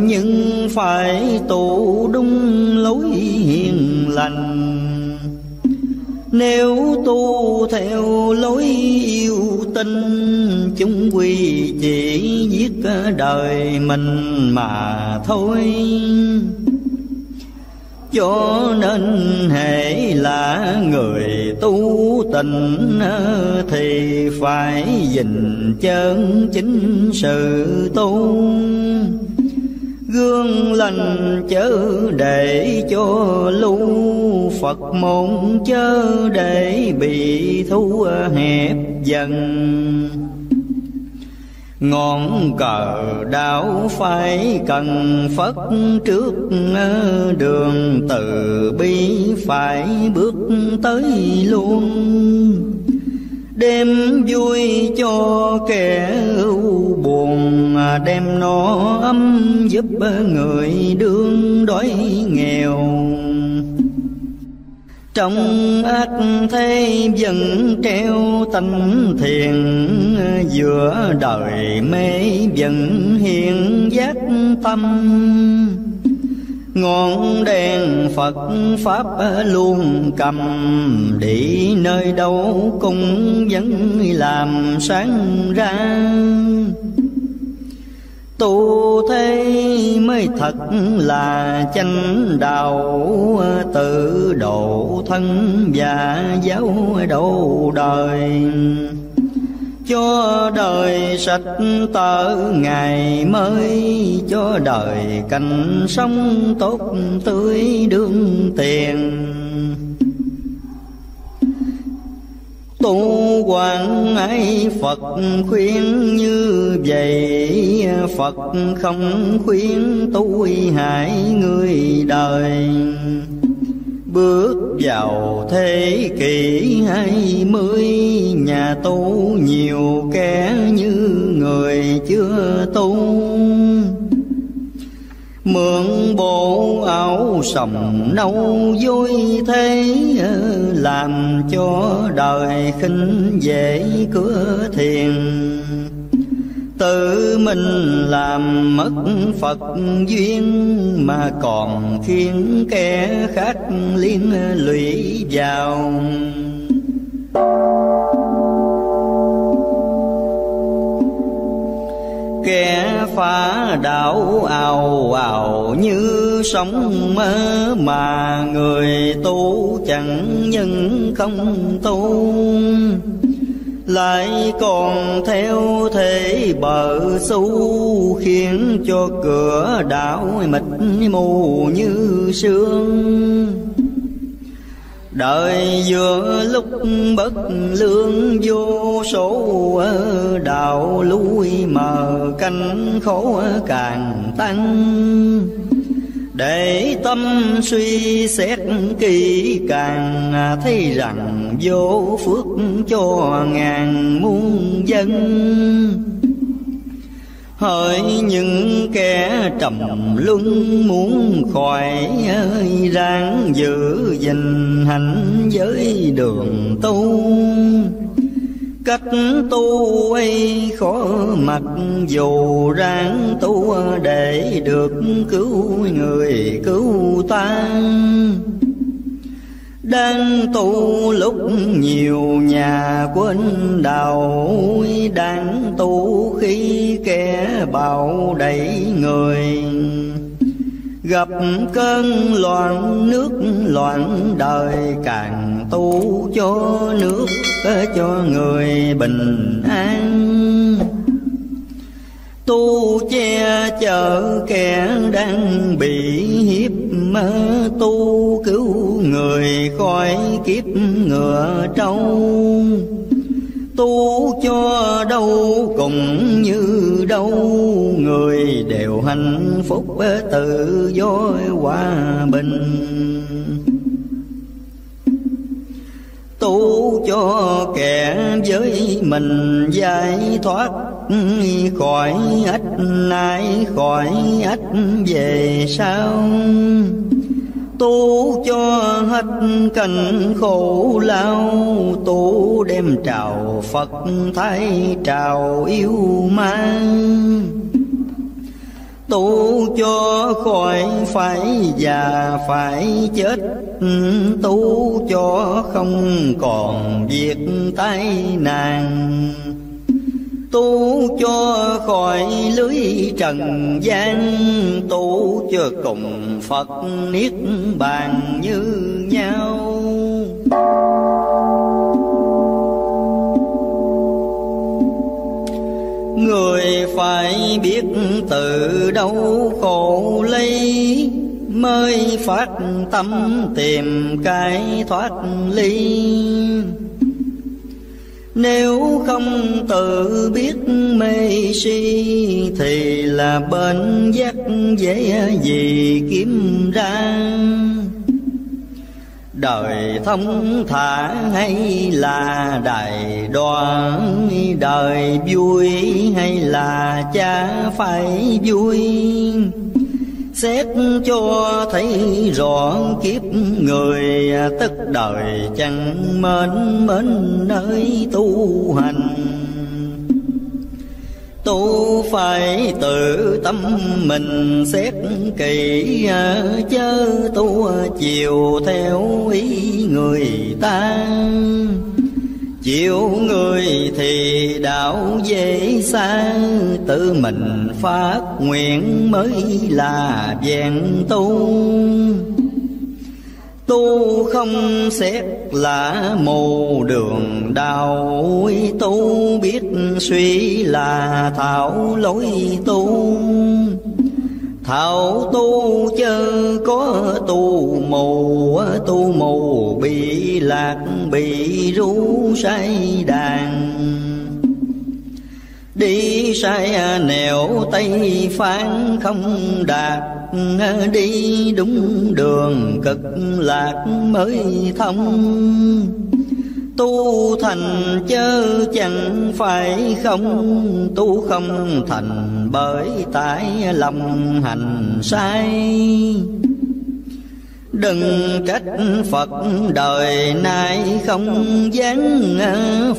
nhưng phải tu đúng lối hiền lành. Nếu tu theo lối yêu tinh, chúng quy chỉ giết đời mình mà thôi. Cho nên hễ là người tu tình, thì phải gìn chân chính sự tu. Gương lành chớ để cho lưu, Phật môn chớ để bị thu hẹp dần. Ngọn cờ đảo phải cần phất trước, đường từ bi phải bước tới luôn. Đem vui cho kẻ ưu buồn, đem nó ấm giúp người đương đói nghèo. Trong ác thế vẫn treo tánh thiền, giữa đời mê vẫn hiện giác tâm. Ngọn đèn Phật Pháp luôn cầm, để nơi đâu cũng vẫn làm sáng ra. Tu thế mới thật là chánh đạo, tự độ thân và giáo độ đời. Cho đời sạch tờ ngày mới, cho đời cảnh sống tốt tươi đương tiền. Tu quảng ấy Phật khuyên như vậy, Phật không khuyên tôi hại người đời. Bước vào thế kỷ hai mươi, nhà tu nhiều kẻ như người chưa tu. Mượn bộ áo sòng nâu vui thế, làm cho đời khinh dễ cửa thiền. Tự mình làm mất Phật duyên, mà còn khiến kẻ khác liên lụy vào. Kẻ phá đảo ào ào như sóng mơ, mà người tu chẳng nhưng không tu. Lại còn theo thế bờ xu, khiến cho cửa đảo mịt mù như sương. Đời vừa lúc bất lương vô số, đạo lui mờ canh khổ càng tăng. để tâm suy xét kỹ càng, thấy rằng vô phước cho ngàn muôn dân. Hỡi những kẻ trầm luân muốn khỏi ơi, ráng giữ gìn hạnh với đường tu. Cách tu ấy khó mặc dù ráng tu để được cứu người cứu ta. Đang tu lúc nhiều nhà quên đạo, đang tu khi kẻ bạo đẩy người. Gặp cơn loạn nước loạn đời, càng tu cho nước cho người bình an. Tu che chở kẻ đang bị hiếp mơ, tu cứu người khỏi kiếp ngựa trâu. Tu cho đâu cũng như đâu, người đều hạnh phúc tự do hòa bình. Tu cho kẻ với mình giải thoát, khỏi ách nai khỏi ách về sau. Tu cho hết cảnh khổ lao, tu đem trào Phật thay trào yêu ma. Tu cho khỏi phải già phải chết, tu cho không còn việc tai nạn. Tu cho khỏi lưới trần gian, tu cho cùng Phật niết bàn như nhau. Người phải biết từ đâu khổ lấy, mới phát tâm tìm cái thoát ly. Nếu không tự biết mê si, thì là bên giác dễ gì kiếm ra. Đời thông thả hay là đại đoan, đời vui hay là chả phải vui. Xét cho thấy rõ kiếp người, tức đời chẳng mến mến nơi tu hành. Tu phải tự tâm mình xét kỹ, chớ tu chiều theo ý người ta. Chiều người thì đạo dễ xa, tự mình phát nguyện mới là vẹn tu. Tu không xét là mù đường đạo, tu biết suy là thảo lối tu. Thảo tu chớ có tu mù, tu mù bị lạc bị rú say đàn. Đi sai nẻo Tây Phán không đạt, đi đúng đường cực lạc mới thông. Tu thành chớ chẳng phải không, tu không thành bởi tại lòng hành sai. Đừng trách Phật đời nay không dán,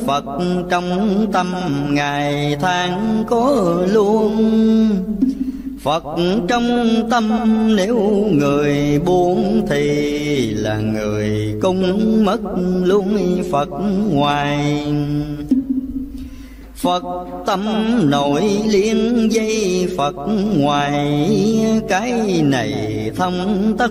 Phật trong tâm ngày tháng có luôn. Phật trong tâm nếu người buông, thì là người cũng mất luôn Phật ngoài. Phật tâm nổi liên dây Phật ngoài, cái này thông tất